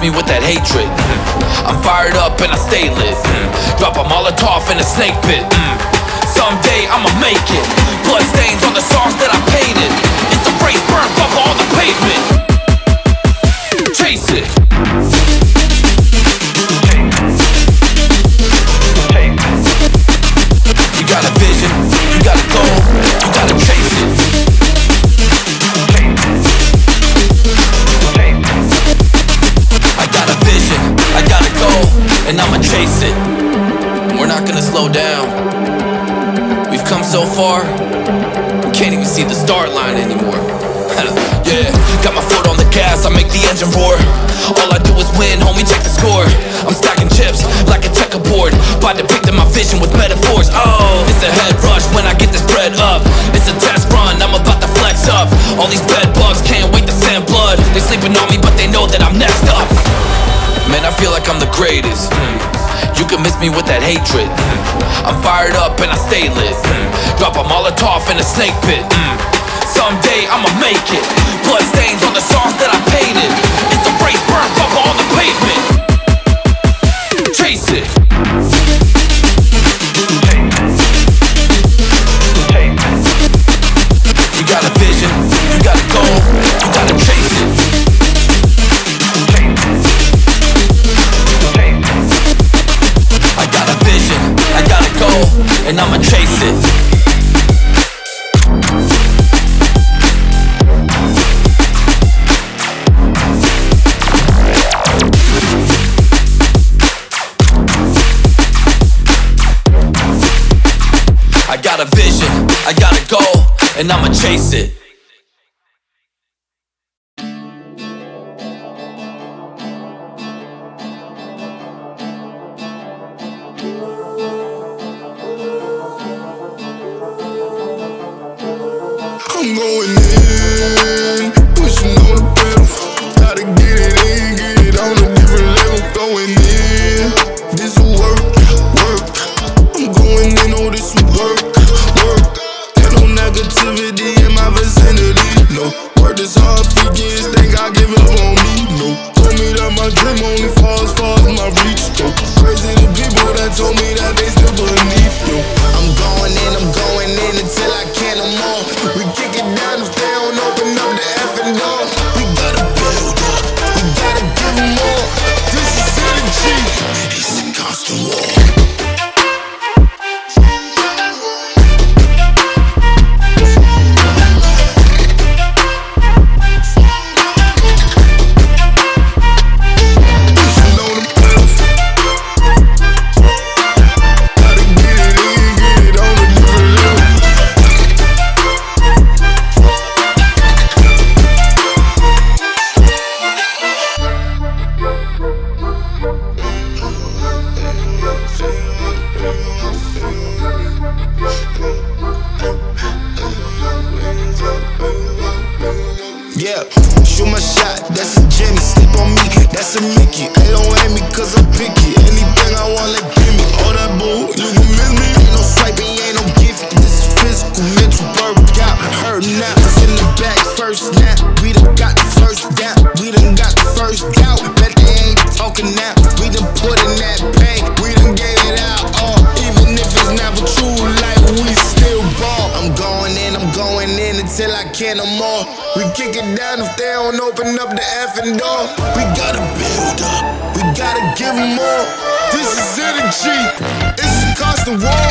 With that hatred, mm. I'm fired up and I stay lit. Mm. Drop a Molotov in a snake pit. Mm. Someday I'ma make it. Blood stains on the songs that I painted. It's a race, burn bubble on the pavement. Chase it. Chase it. You got a vision. slow down. We've come so far, we can't even see the start line anymore. Yeah, got my foot on the gas, I make the engine roar. All I do is win, homie, check the score. I'm stacking chips like a checkerboard by depicting my vision with metaphors. Oh, it's a head rush when I get this bread up. It's a test run, I'm about to flex up. All these bed bugs can't wait to send blood. They sleeping on me, but they know that I'm next up. Man, I feel like I'm the greatest. You can miss me with that hatred. I'm fired up and I stay lit. Drop a Molotov in a snake pit. Someday I'ma make it. Blood stains on the songs that I painted. It's a race, burn rubber on the pavement. Chase it. You got a vision, you got a goal, you gotta chase it. I got a vision, I got a goal, and I'ma chase it. I got a vision, I got a goal, and I'ma chase it. I'm going in, pushing on the pedal. Gotta get it in, get it on a different level. Going in, this will work, work. I'm going in, oh this will work. Activity in my vicinity, no. Work is hard for kids, think I give up on me, no. Told me that my dream only falls far from my reach, no. Crazy the people that told me that they still believe, no. I'm going in, I'm going in until I can't no more. We kick it down if they don't open up the effing door. We gotta build up, we gotta give them more. This is energy, it's a constant war.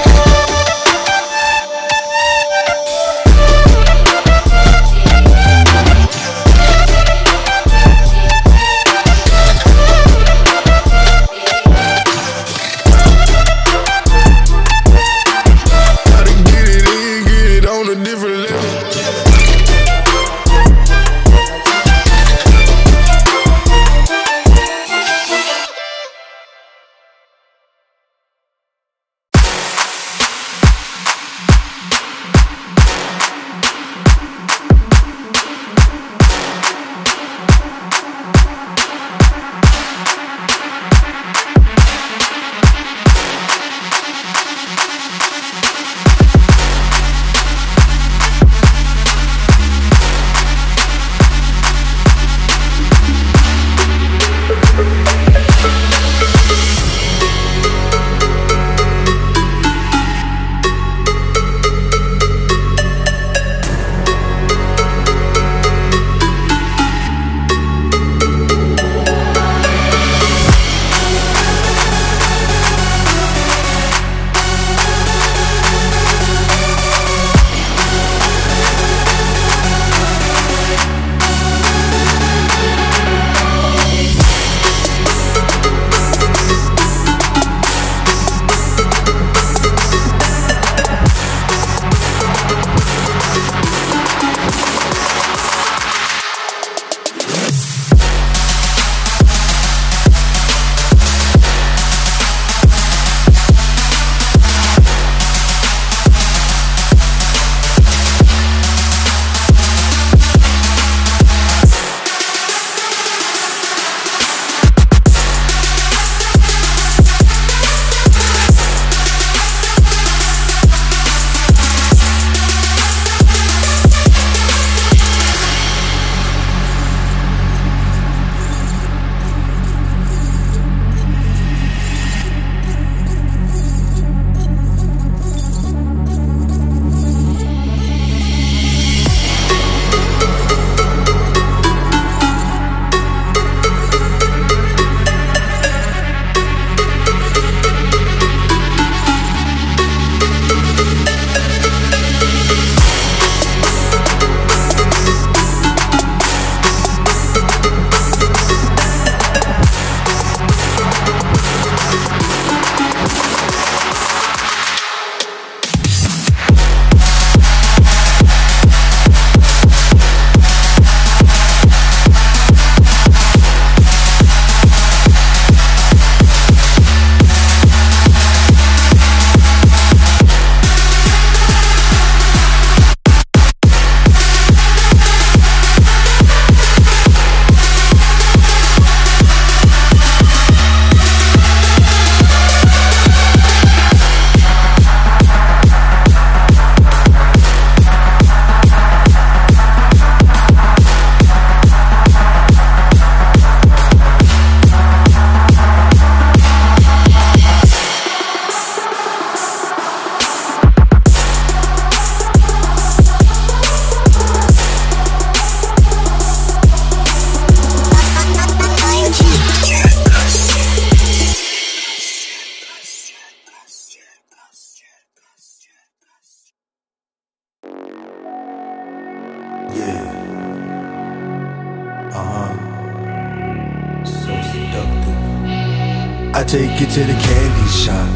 take you to the candy shop.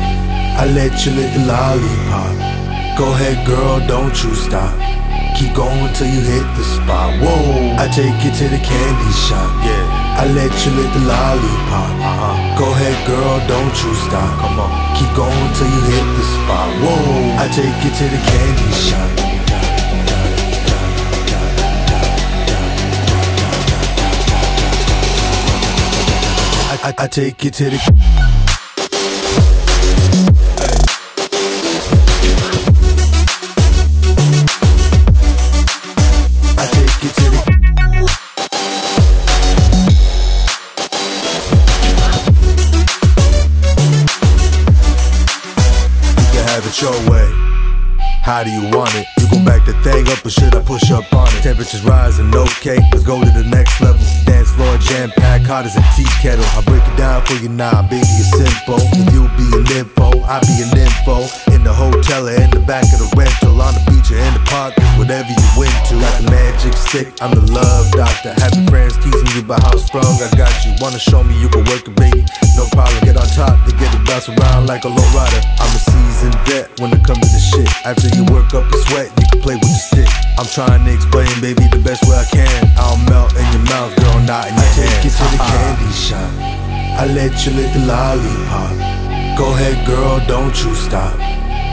I let you lick the lollipop. Go ahead, girl, don't you stop. Keep going till you hit the spot. Whoa! I take you to the candy shop. Yeah. I let you lick the lollipop. Uh-huh. Go ahead, girl, don't you stop. Come on. Keep going till you hit the spot. Whoa! I take you to the candy shop. I, I take you to the I take you to the You can have it your way. How do you want it? You gon' back the thing up or should I push up on it? Temperatures rising, okay, let's go to the next level. Dance floor jam-packed, hot as a tea kettle. I break it down for you now, baby, it's simple. If you be an info, I be an info. In the hotel or in the back of the rental, on the beach or in the park, it's whatever you went to. Like a magic stick, I'm the love doctor. Happy friends teasing you about how strong I got you. Wanna show me you can work it, baby? No problem, get on top, to get it bounce around like a low rider. I'm a seasoned vet when it comes to this shit. After you work up a sweat, you can play with the stick. I'm trying to explain, baby, the best way I can. I'll melt in your mouth, girl, not in your hand. I take you to the candy shop. I let you lick the lollipop. Go ahead, girl, don't you stop.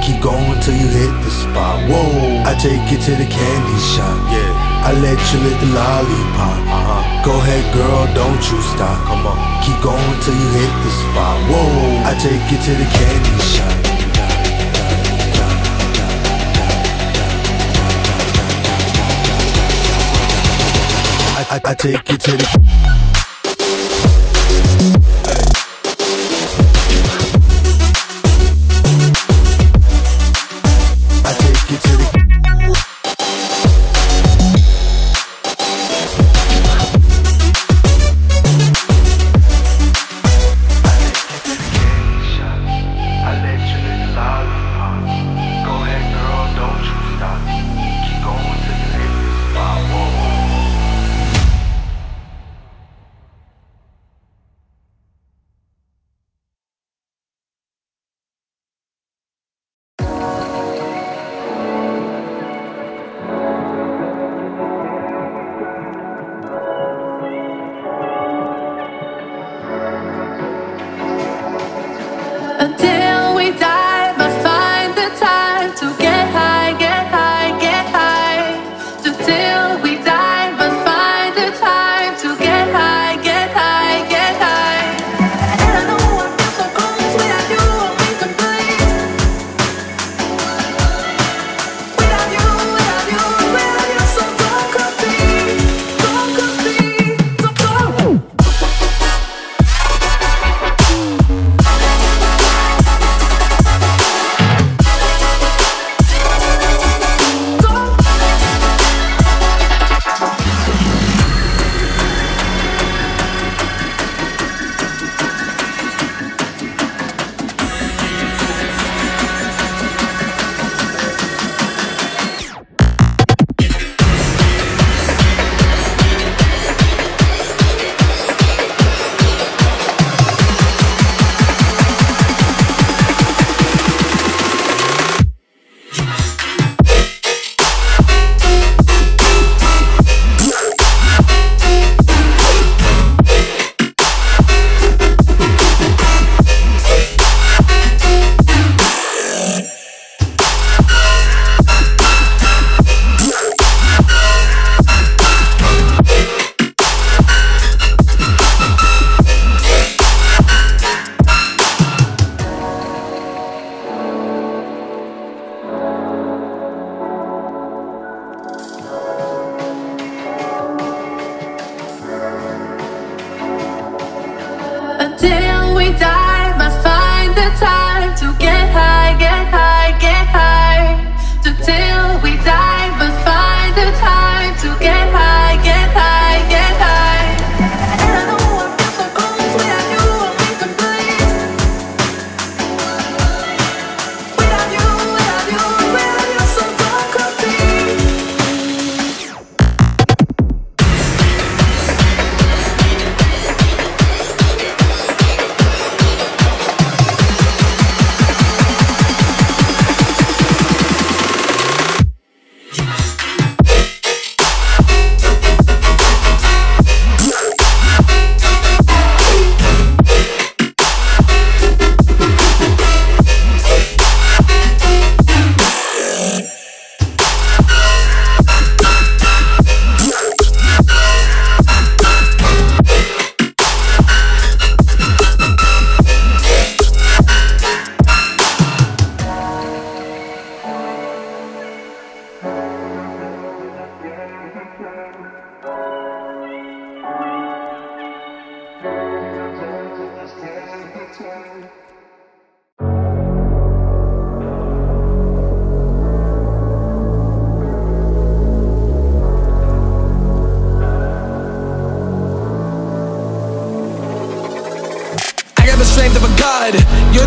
Keep going till you hit the spot. Whoa! I take you to the candy shop. Yeah. I let you lick the lollipop. Uh-huh. Go ahead, girl, don't you stop. Come on. Keep going till you hit the spot. Whoa! I take you to the candy shop. I, I take you to the I take you to the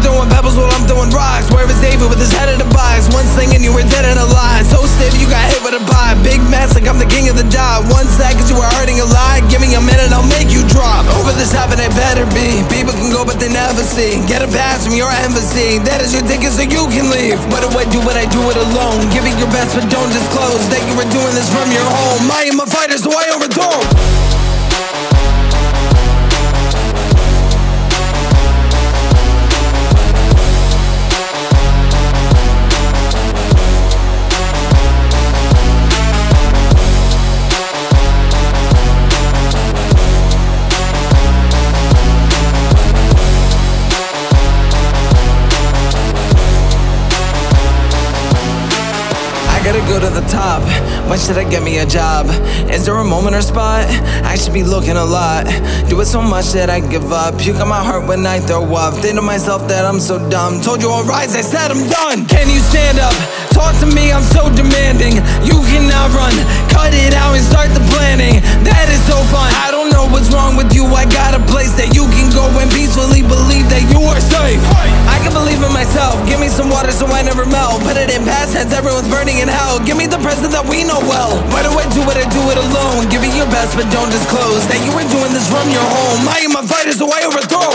You're throwing pebbles while I'm throwing rocks. Where is David with his head in the box? One sling and you were dead and alive. So stiff you got hit with a pie. Big mess like I'm the king of the dive. One sec cause you were hurting a lot. Give me a minute I'll make you drop. Over the top and it better be. People can go but they never see. Get a pass from your embassy. That is your ticket so you can leave. What do I do when I do it alone? Give it your best but don't disclose that you were doing this from your home. I am a fighter so I overthrow. Gotta go to the top. Why should I get me a job? Is there a moment or spot? I should be looking a lot. Do it so much that I give up. Puke on my heart when I throw up. Think to myself that I'm so dumb. Told you I'll rise, I said I'm done. Can you stand up? Talk to me, I'm so demanding. You cannot run. Cut it out and start the planning. That is so fun. I don't know what's wrong with you. I got a place that you can go and peacefully believe that you are safe. I can believe in myself. Give me some water so I never melt. Put it in past tense, everyone's burning in hell. Give me the present that we know well. Why do I do it? I do it alone. Give it your best but don't disclose that you were doing this from your home. I am a fighter so I overthrow.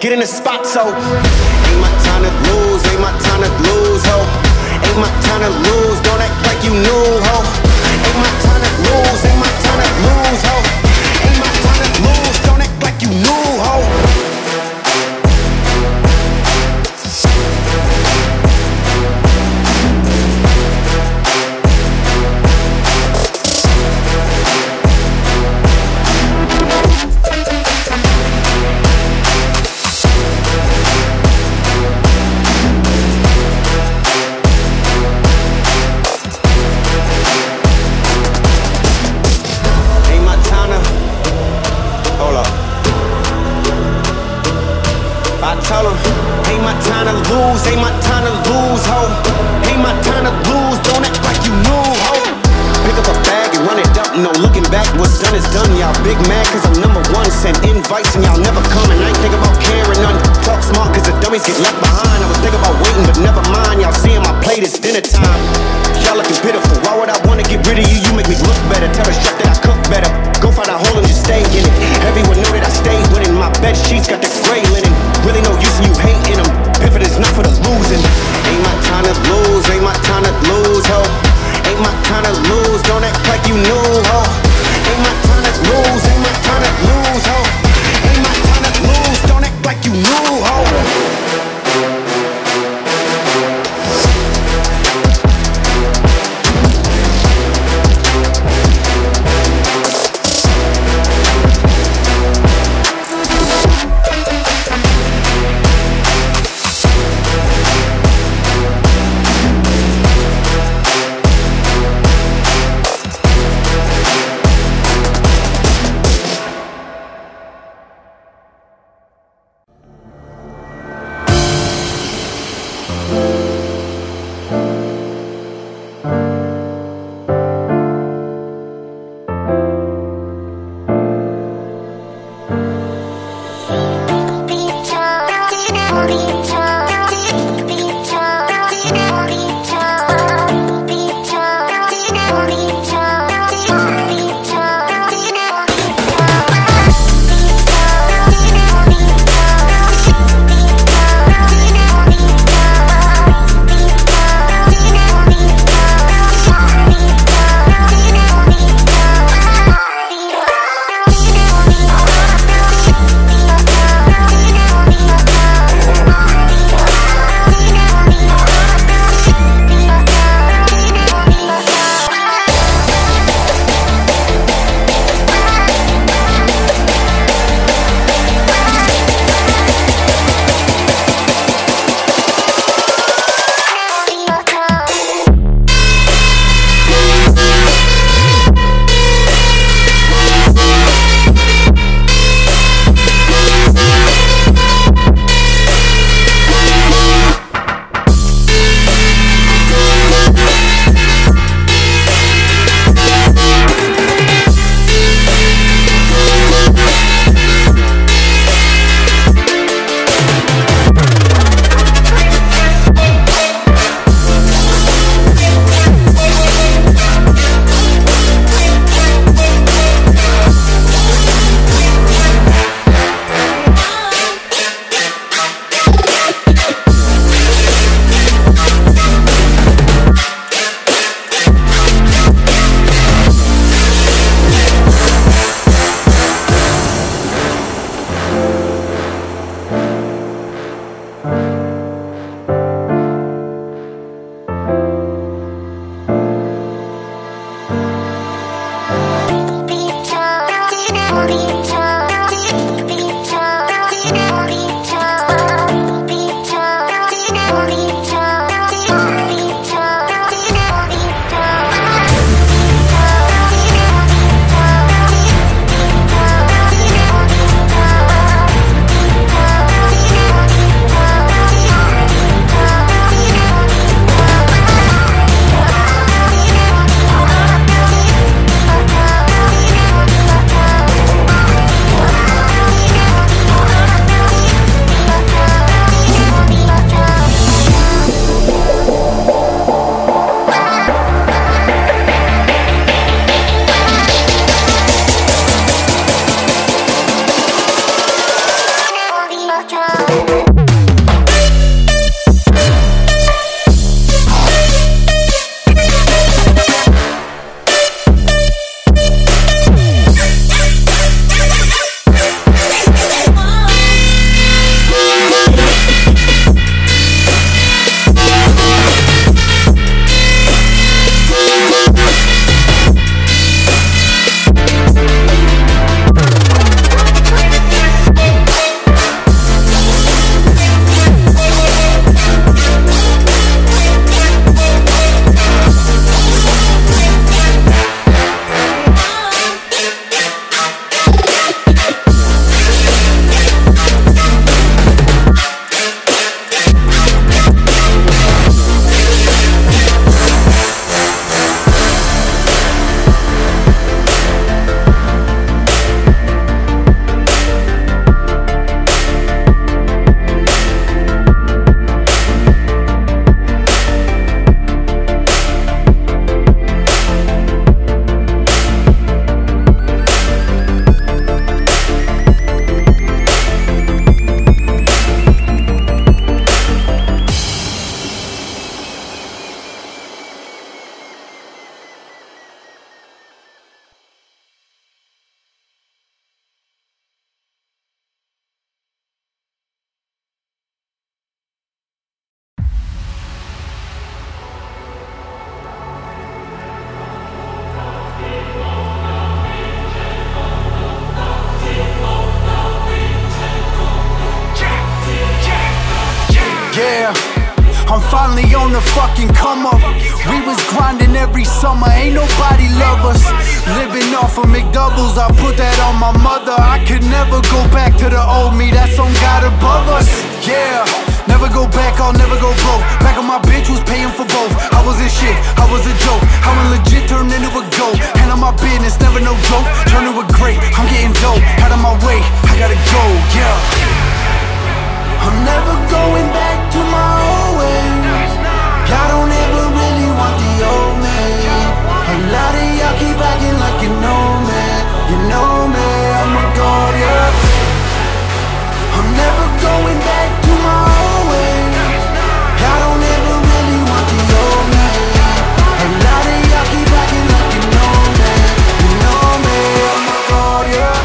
Get in the spot, so ain't my time to lose, ain't my time to lose, ho. Ain't my time to lose, don't act like you knew, ho. Ain't my time to lose, ain't my time to lose, ho. Ain't my time to lose, don't act like you knew, ho. finally on the fucking come up. We was grinding every summer, ain't nobody love us. Living off of McDoubles, I put that on my mother. I could never go back to the old me, that's on God above us. Yeah, never go back, I'll never go broke. Back on my bitch, was paying for both. I wasn't shit, I was a joke. I went legit, turned into a goat. Hand on my business, never no joke. Turn to a great, I'm getting dope. Out of my way, I gotta go, yeah. I'm never going back to my old way. Y'all don't ever really want the old me. A lot of y'all keep acting like you know me. You know me, I'm a god, yeah. I'm never going back to my old way. Y'all don't ever really want the old me. A lot of y'all keep acting like you know me. You know me, I'm a god, yeah.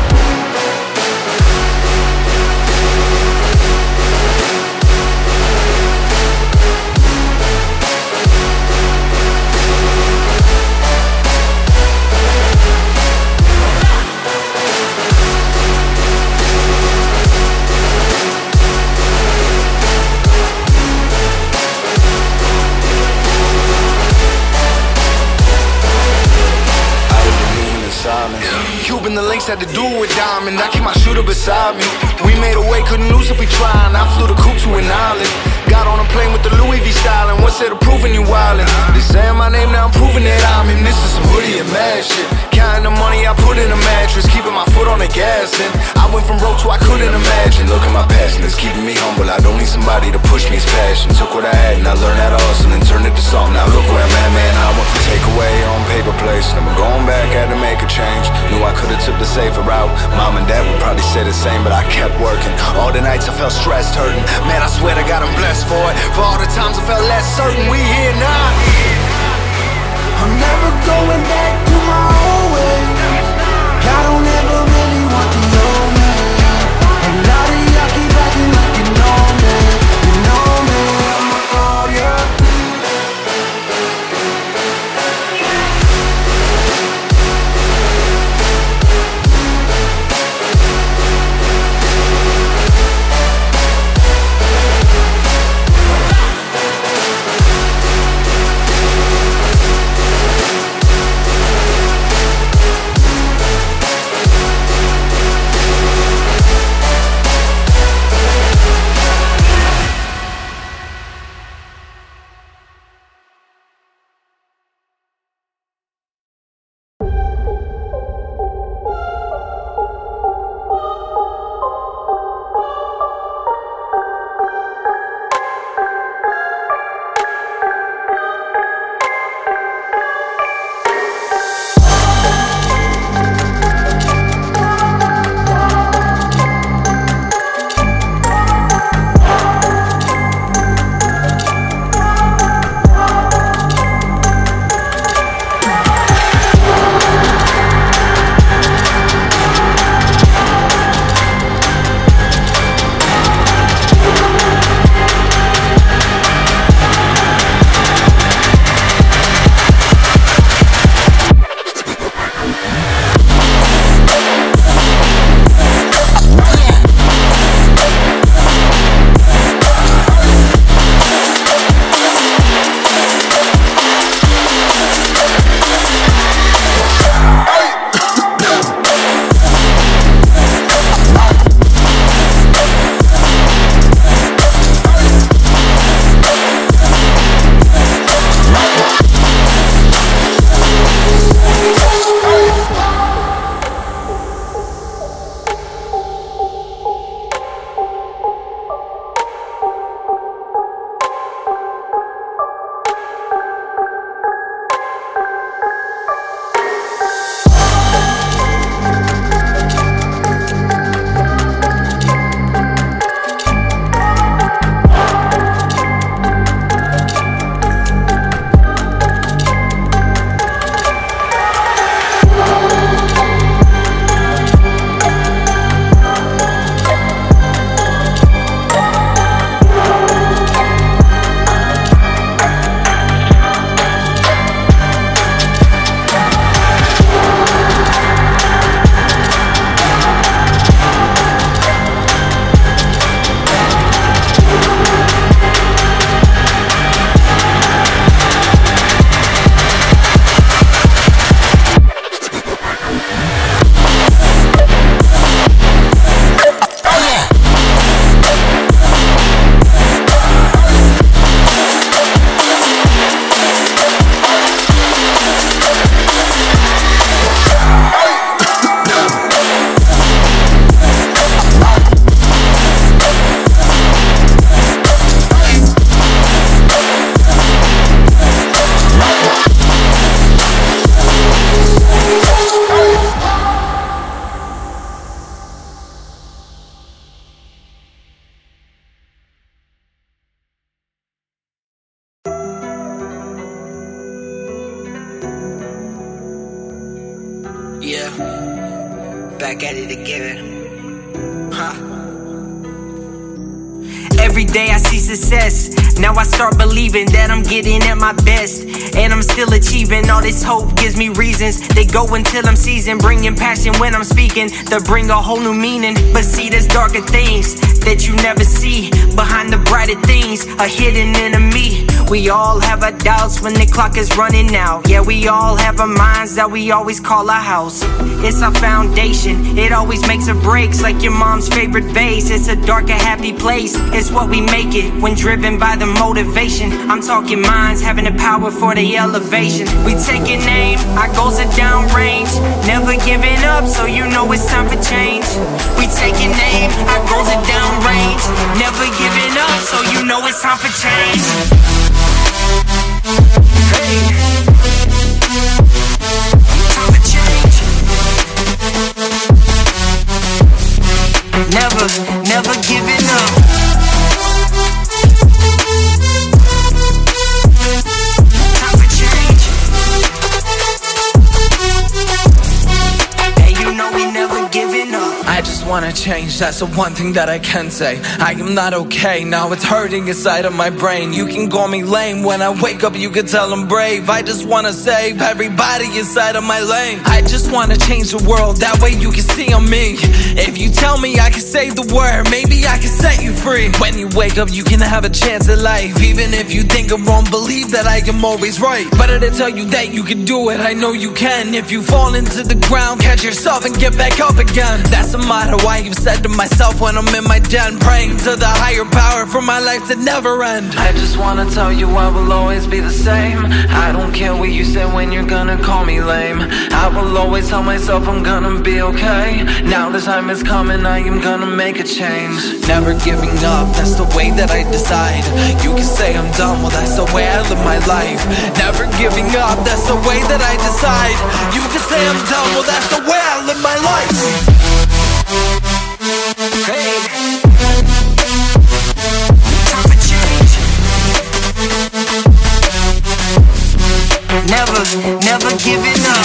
Cuban the links had to do with diamond. I keep my shooter beside me. We made a way, couldn't lose if we tried. I flew the coupe to an island. Got on a plane with the Louis V styling. One said approving you wildin'. They saying my name, now I'm proving that I'm him. This is some hoodie and mad shit. Counting the money I put in a mattress, keeping my foot on the gas. And I went from broke to I couldn't imagine. Look at my passion, it's keeping me humble. I don't need somebody to push me, it's passion. Took what I had and I learned how to hustle and turned it to something. Now look where I'm at, man. I want to take away on paper plates. And I'm going back, had to make a change. Knew I could've took the safer route. Mom and dad would probably say the same, but I kept working. All the nights I felt stressed, hurting. Man, I swear to God I'm blessed for it. For all the times I felt less certain, we here now. I'm never going back to my old way. I don't ever really want to know me. A lot of y'all keep acting like you know me. You know me, I'm a god, yeah. Yeah, back at it again, huh? Every day I see success. Now I start believing that I'm getting at my best, and I'm still achieving. All this hope gives me reasons. They go until I'm seasoned, bringing passion when I'm speaking. They bring a whole new meaning. But see, there's darker things that you never see. Behind the brighter things, a hidden enemy. We all have our doubts when the clock is running out. Yeah, we all have our minds that we always call our house. It's our foundation. It always makes or breaks, like your mom's favorite vase. It's a darker, happy place. It's what we make it when driven by the motivation. I'm talking minds having the power for the elevation. We taking aim, our goals are downrange. Never giving up, so you know it's time for change. We taking aim, our goals are downrange. Never giving up, so you know it's time for change. Hey. Never, never giving up. Time for change. And you know we never giving up. I just wanna change, that's the one thing that I can say. I am not okay, now it's hurting inside of my brain. You can call me lame, when I wake up you can tell I'm brave. I just wanna save everybody inside of my lane. I just wanna change the world, that way you can see on me. If you tell me I can save the world, maybe I can set you free. When you wake up, you can have a chance at life. Even if you think I'm wrong, believe that I am always right. Better to tell you that you can do it, I know you can. If you fall into the ground, catch yourself and get back up again. That's the motto I have said to myself when I'm in my den, praying to the higher power for my life to never end. I just wanna tell you I will always be the same. I don't care what you say when you're gonna call me lame. I will always tell myself I'm gonna be okay. Now the time is coming, I am gonna make a change. Never giving up, that's the way that I decide. You can say I'm done, well that's the way I live my life. Never giving up, that's the way that I decide. You can say I'm done, well that's the way I live my life. Hey. Time for change. Never, never giving up. Yeah.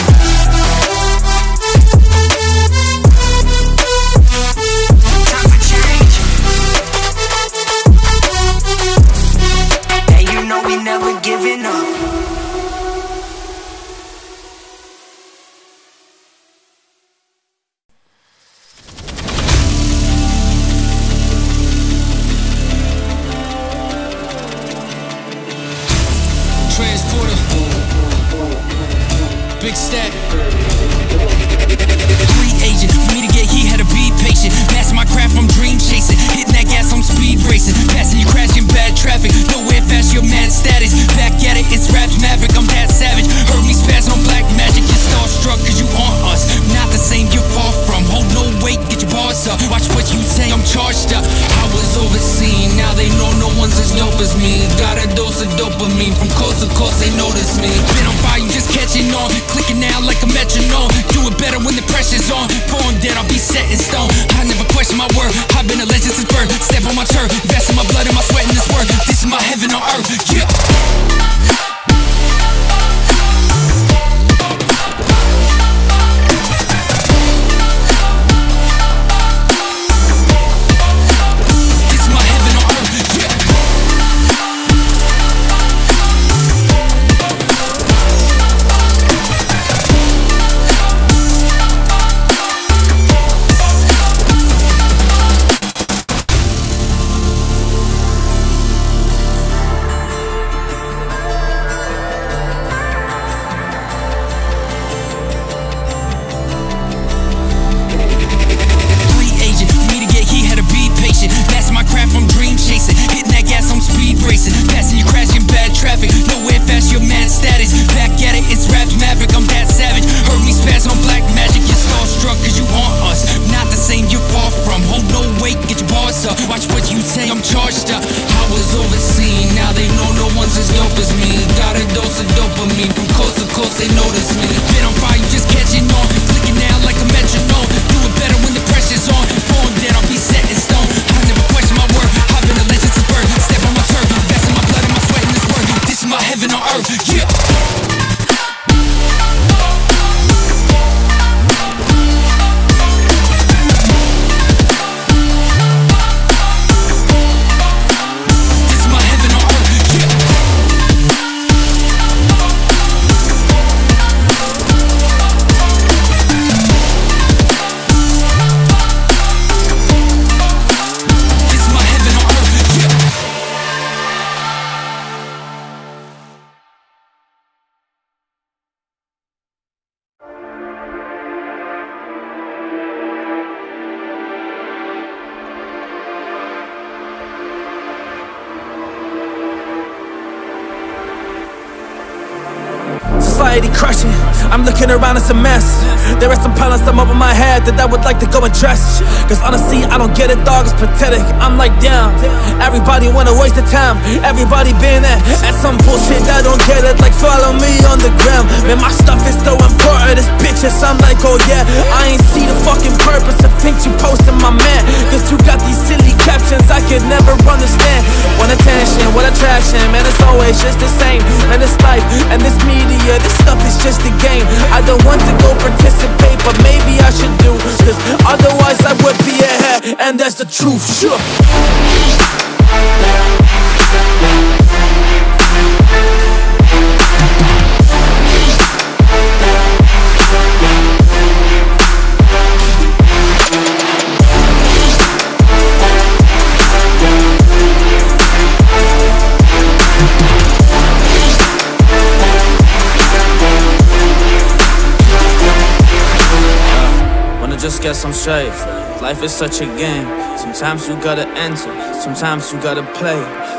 lady crushing. I'm looking around, it's a mess. There are some problems I'm over my head that I would like to go address. Cause honestly, I don't get it, dog, it's pathetic. I'm like, damn, everybody wanna waste the time. Everybody been at, at some bullshit that don't get it. Like, follow me on the gram. Man, my stuff is so important, it's bitches. I'm like, oh yeah, I ain't see the fucking purpose of things you posting, my man. Cause you got these silly captions I could never understand. Want attention, want attraction, man, it's always just the same. And it's life, and this media, this stuff is just a game. I don't want to go participate, but maybe I should do, cause otherwise I would be ahead, and that's the truth, sure. Just guess I'm straight. Life is such a game. Sometimes you gotta enter, sometimes you gotta play.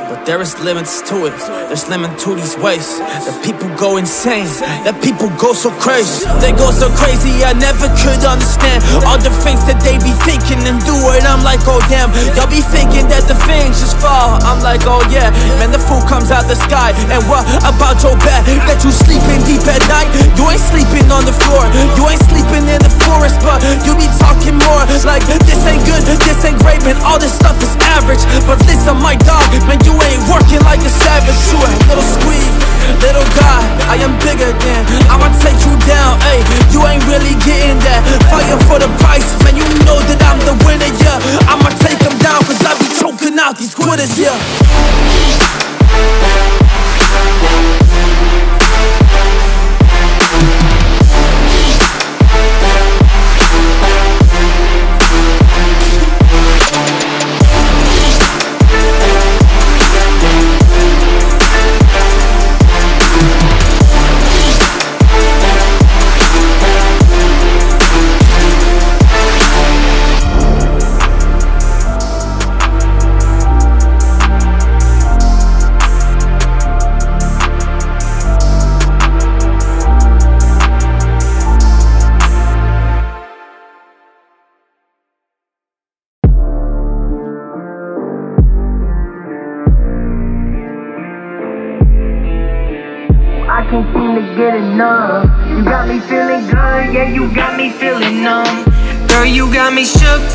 But there is limits to it, there's limits to these ways. That people go insane, that people go so crazy. They go so crazy, I never could understand all the things that they be thinking and doing. I'm like, oh damn, y'all be thinking that the things just fall. I'm like, oh yeah, man, the food comes out the sky. And what about your bed? That you sleeping deep at night? You ain't sleeping on the floor, you ain't sleeping in the forest, but you be talking more like, this ain't good, this ain't great, man, all this stuff is average. But listen, my dog, man, you ain't working like a savage. You a little squeeze, little guy, I am bigger than, I'ma take you down, ayy. You ain't really getting that, fighting for the price, man, you know that I'm the winner, yeah. I'ma take them down, cause I be choking out these quitters, yeah.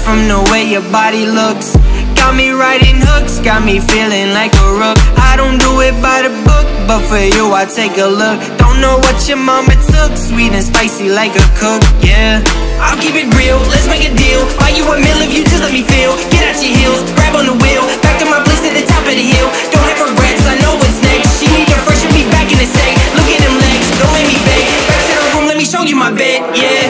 From the way your body looks, got me riding hooks, got me feeling like a rook. I don't do it by the book, but for you I take a look. Don't know what your mama took, sweet and spicy like a cook, yeah. I'll keep it real, let's make a deal. Buy you a meal if you just let me feel. Get out your heels, grab on the wheel. Back to my place at the top of the hill. Don't have regrets, I know what's next. She need her first, she'll be back in a sec. Look at them legs, don't make me beg. Back to the room, let me show you my bed, yeah.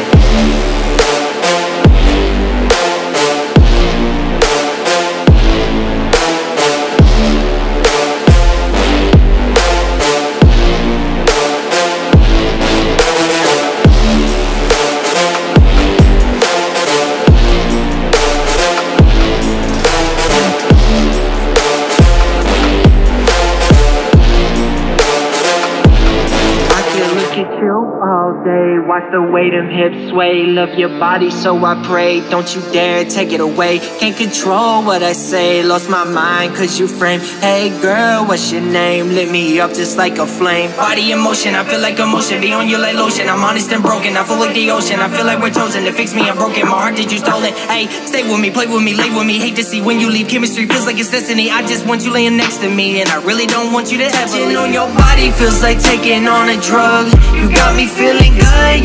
Watch the way them hips sway. Love your body, so I pray. Don't you dare take it away. Can't control what I say. Lost my mind, cause you frame. Hey girl, what's your name? Lit me up just like a flame. Body in motion, I feel like emotion. Be on you like lotion. I'm honest and broken, I feel like the ocean. I feel like we're chosen to fix me, I'm broken. My heart did you stolen. Hey, stay with me, play with me, lay with me. Hate to see when you leave. Chemistry feels like it's destiny. I just want you laying next to me, and I really don't want you to ever leave. Touching on your body feels like taking on a drug. You got me feeling good.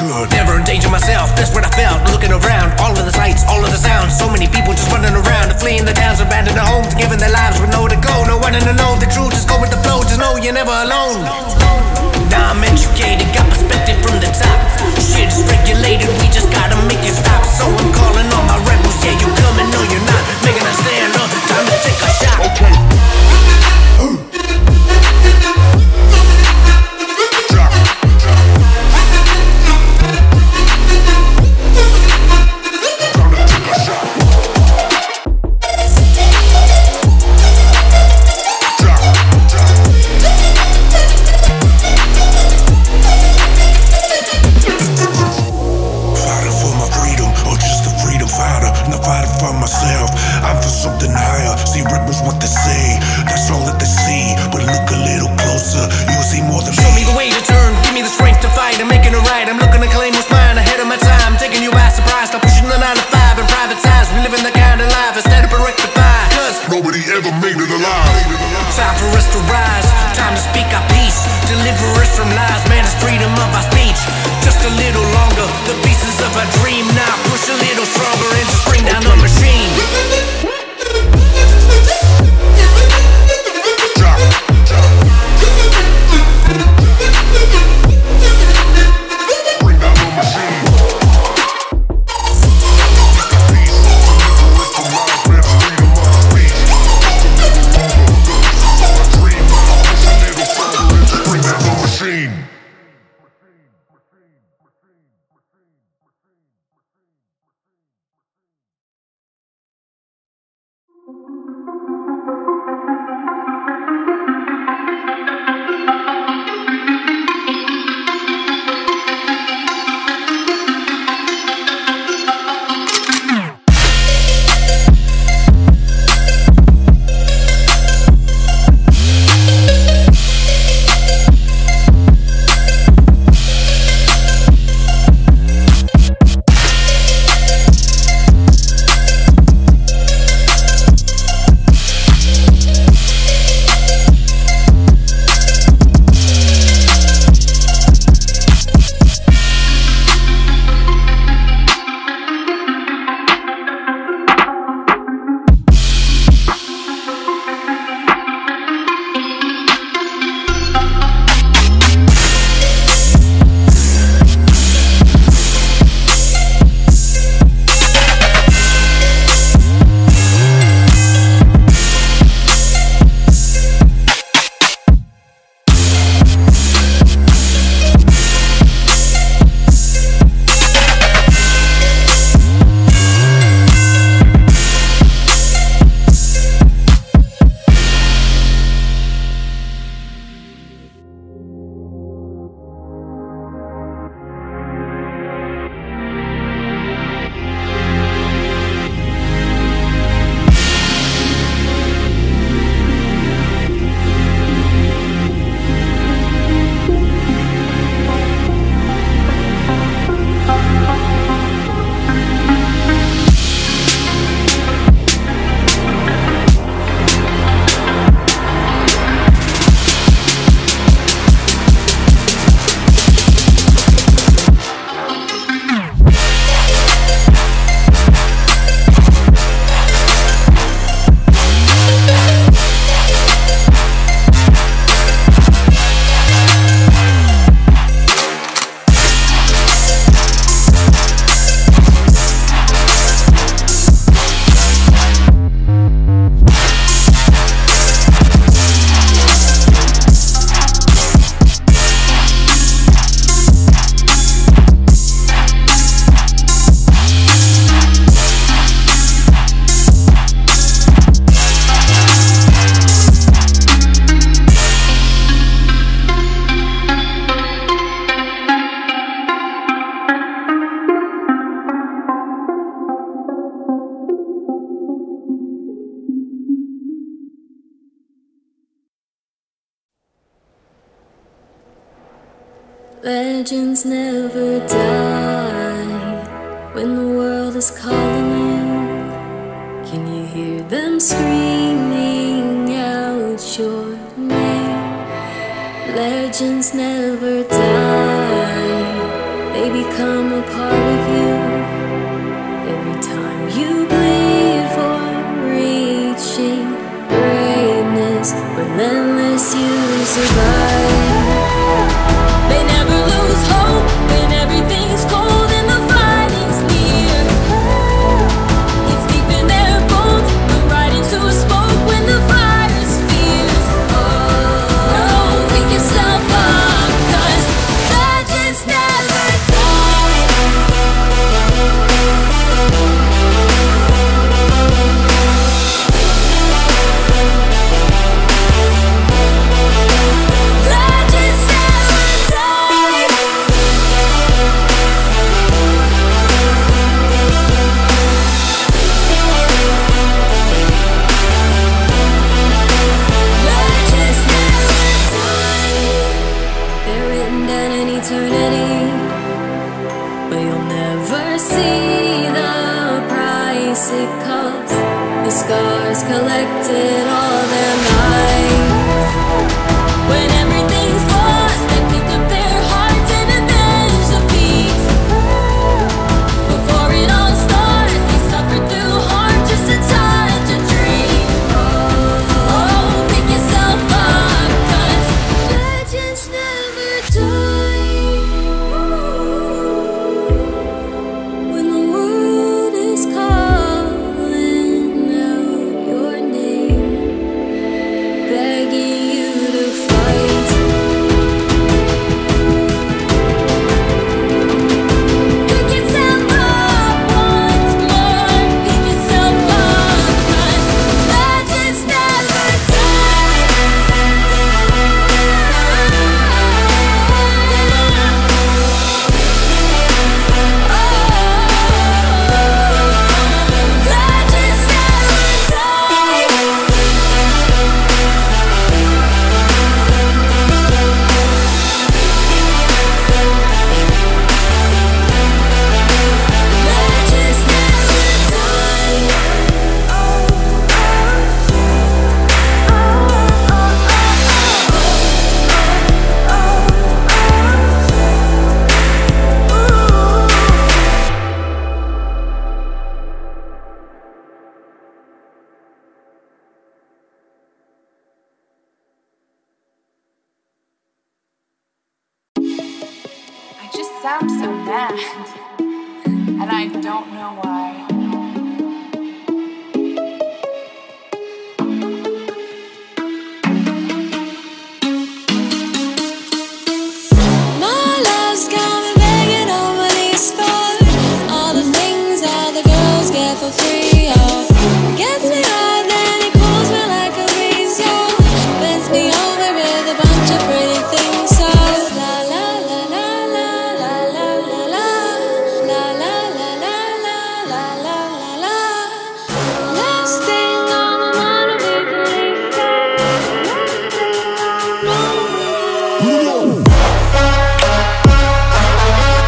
could never endanger myself, that's what I felt. Looking around, all of the sights, all of the sounds. So many people just running around, fleeing the towns, abandoning their homes, giving their lives with nowhere to go. No one in the know, the truth, just go with the flow. Just know you're never alone. Now I'm educated, got perspective from the top. Shit's regulated, we just gotta make it stop. So I'm calling on my rebels, yeah, you coming, no you're not. Making us stand up, time to take a shot. Okay. Legends never die. When the world is calling you, can you hear them screaming out your name? Legends never die. Baby, become a part of you. Every time you bleed for reaching greatness, relentless you survive. They never lose hope when everything's cold and the fighting's near. It's deep in their bones, we're riding to a smoke when the fire's fierce. Oh, don't pick yourself up, cause legends never die. Legends never die. Legends never die. They're written down in eternity, but you'll never see the price it costs. The scars collected all their lives. When everything's lost, they pick up their hearts and avenge defeat. Before it all starts, they suffered through harm just to touch a dream. Oh, pick yourself up, cause legends never die. When the world is calling out your name, begging you to fight. Pick yourself up once more. Pick yourself up, cause legends never die. Legends never die. Legends never die. I just sound so mad, and I don't know why. My love's coming begging on my lease for all the things all the girls get for free. Oh, gets me hard, then he pulls me like a weasel, bends me over with a bunch of pretty things. So la la la la la la la la la la la la la la la la la la. Last thing on the mind of me, my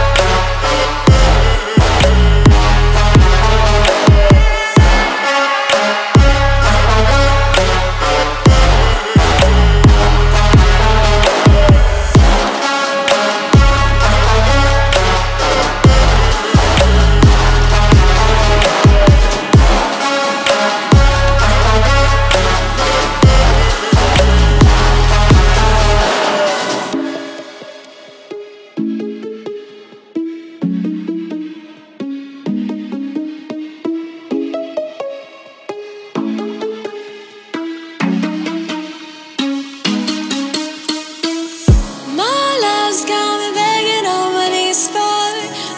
love's coming begging on my knees for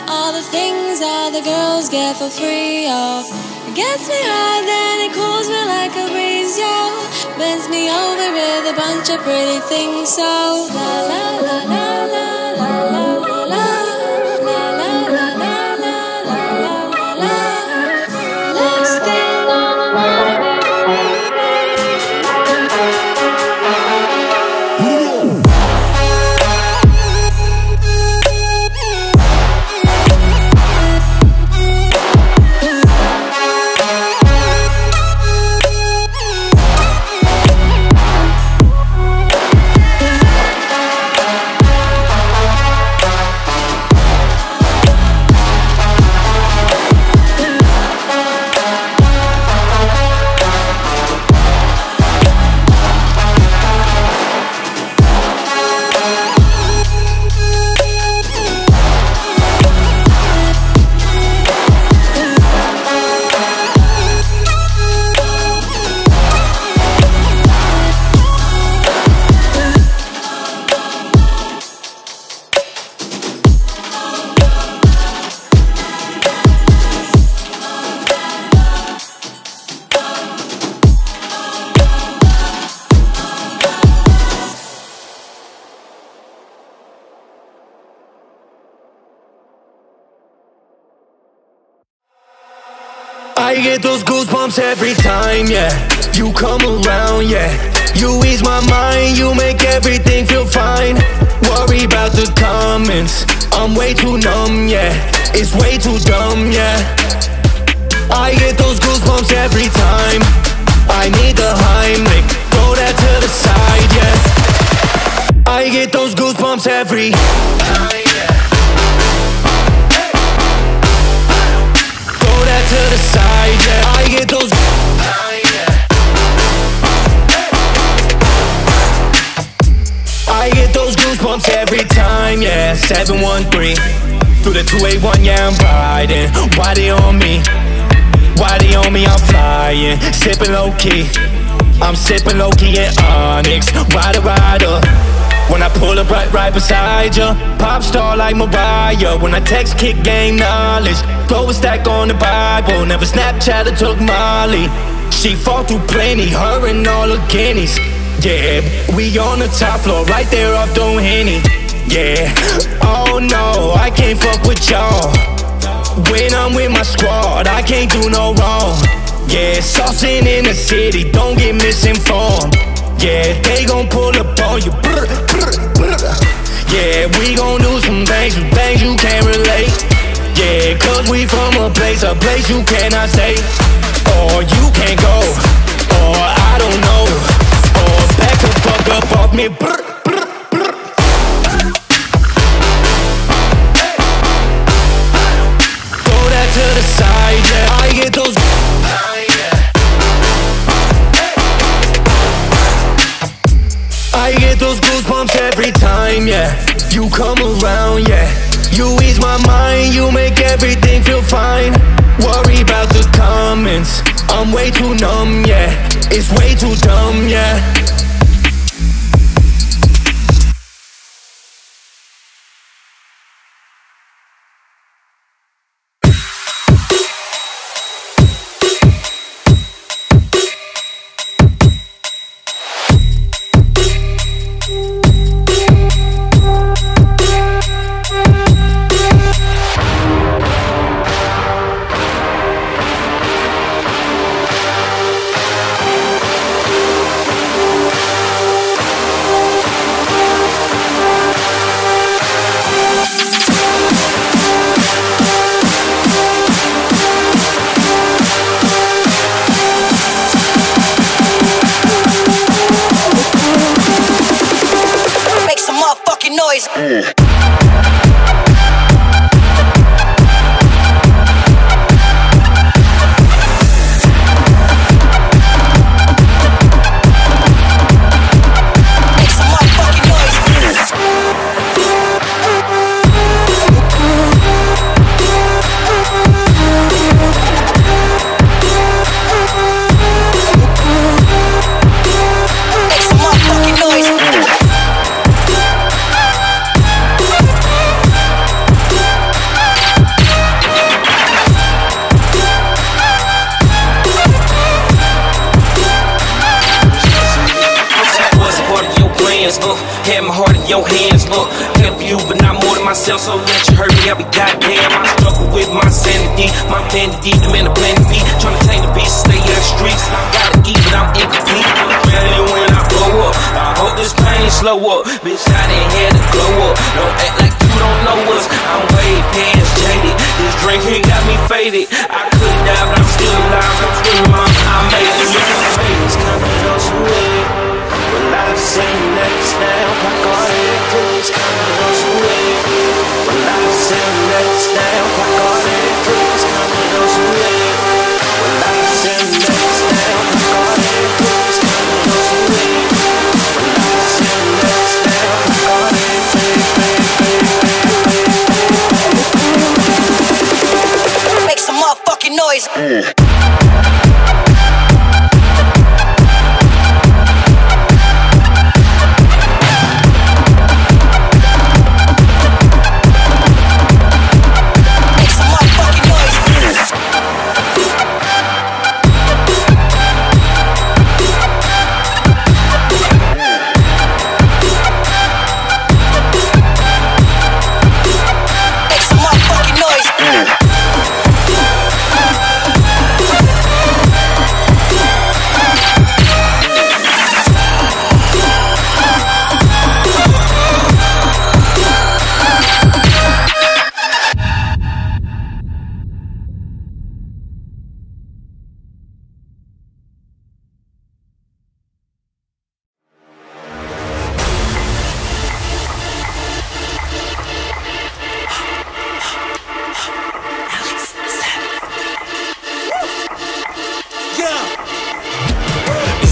all the things all the girls get for free. Oh, gets me hard, then it cools me like a breeze. Yo, bends me over with a bunch of pretty things. So la la la la la la la la la la la la la la la la la. Last thing on my mind. I get those goosebumps every time, yeah. You come around, yeah. You ease my mind, you make everything feel fine. Worry about the comments, I'm way too numb, yeah. It's way too dumb, yeah. I get those goosebumps every time. I need the Heimlich, throw that to the side, yeah. I get those goosebumps every time. To the side, yeah. I get those. I get those goosebumps every time, yeah. seven one three through the two eight one, yeah. I'm riding. Why they on me? Why they on me? I'm flying, sipping low key. I'm sipping low key in Onyx. Rider, rider. When I pull up right, right beside ya. Pop star like Mariah. When I text, kick game knowledge. Throw a stack on the Bible. Never Snapchat or took Molly. She fall through plenty, her and all her guineas. Yeah, we on the top floor, right there off the Henny. Yeah, oh no, I can't fuck with y'all. When I'm with my squad, I can't do no wrong. Yeah, saucing in the city, don't get misinformed. Yeah, they gon' pull up on you. Yeah, we gon' do some things, some things you can't relate. Yeah, cause we from a place, a place you cannot stay. Or you can't go, or I don't know. Or back the fuck up off me. Throw that to the side, yeah. I get those. I get those goosebumps every time, yeah. You come around, yeah. You ease my mind, you make everything feel fine. Worry about the comments, I'm way too numb, yeah. It's way too dumb, yeah.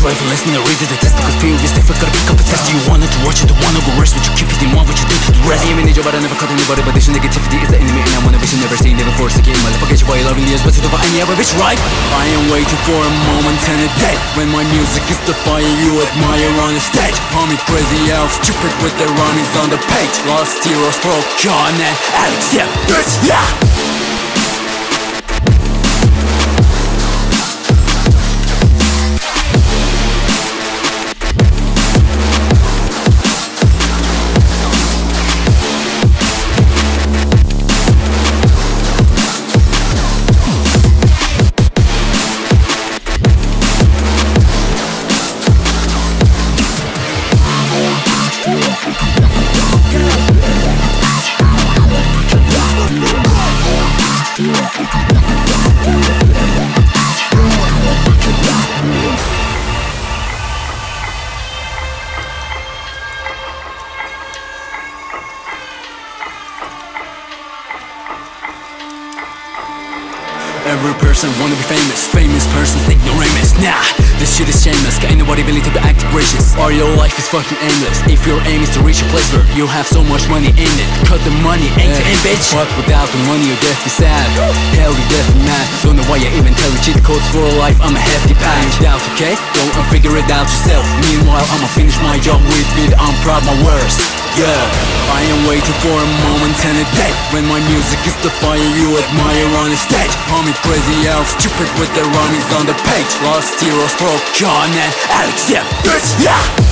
But if you listen to reason, the test because fear is they fuck up a test. You wanted to watch it, you wanna go rest, but you keep it in one, what you do to the rest. I am in but I never caught anybody, but this negativity is the enemy, and I wanna vision, never see, never force again. Motherfuckers, you are loving the ass, but you don't find any other bitch, right? I am waiting for a moment and a day when my music is the fire you admire on the stage. Homie crazy elf, stupid with their runnings on the page. Lost Heroes, for John and Alex, yeah, bitch, yeah! Wanna be famous, famous person's ignoramus. Nah, this shit is shameless, got nobody willing to be act gracious. Or your life is fucking endless. If your aim is to reach a place where you have so much money in it, cut the money, ain't yeah. in bitch. But without the money your death is sad, hell you death be mad. Don't know why you even tell you cheat codes for life, I'm a hefty patch. Doubt, okay? Go and figure it out yourself. Meanwhile I'ma finish my job with it, I'm proud my worst. Yeah, I am waiting for a moment and a day when my music is the fire you admire on the stage. Homie crazy elf, stupid with their runnings on the page. Lost Heroes, for John and Alex, yeah, bitch, yeah!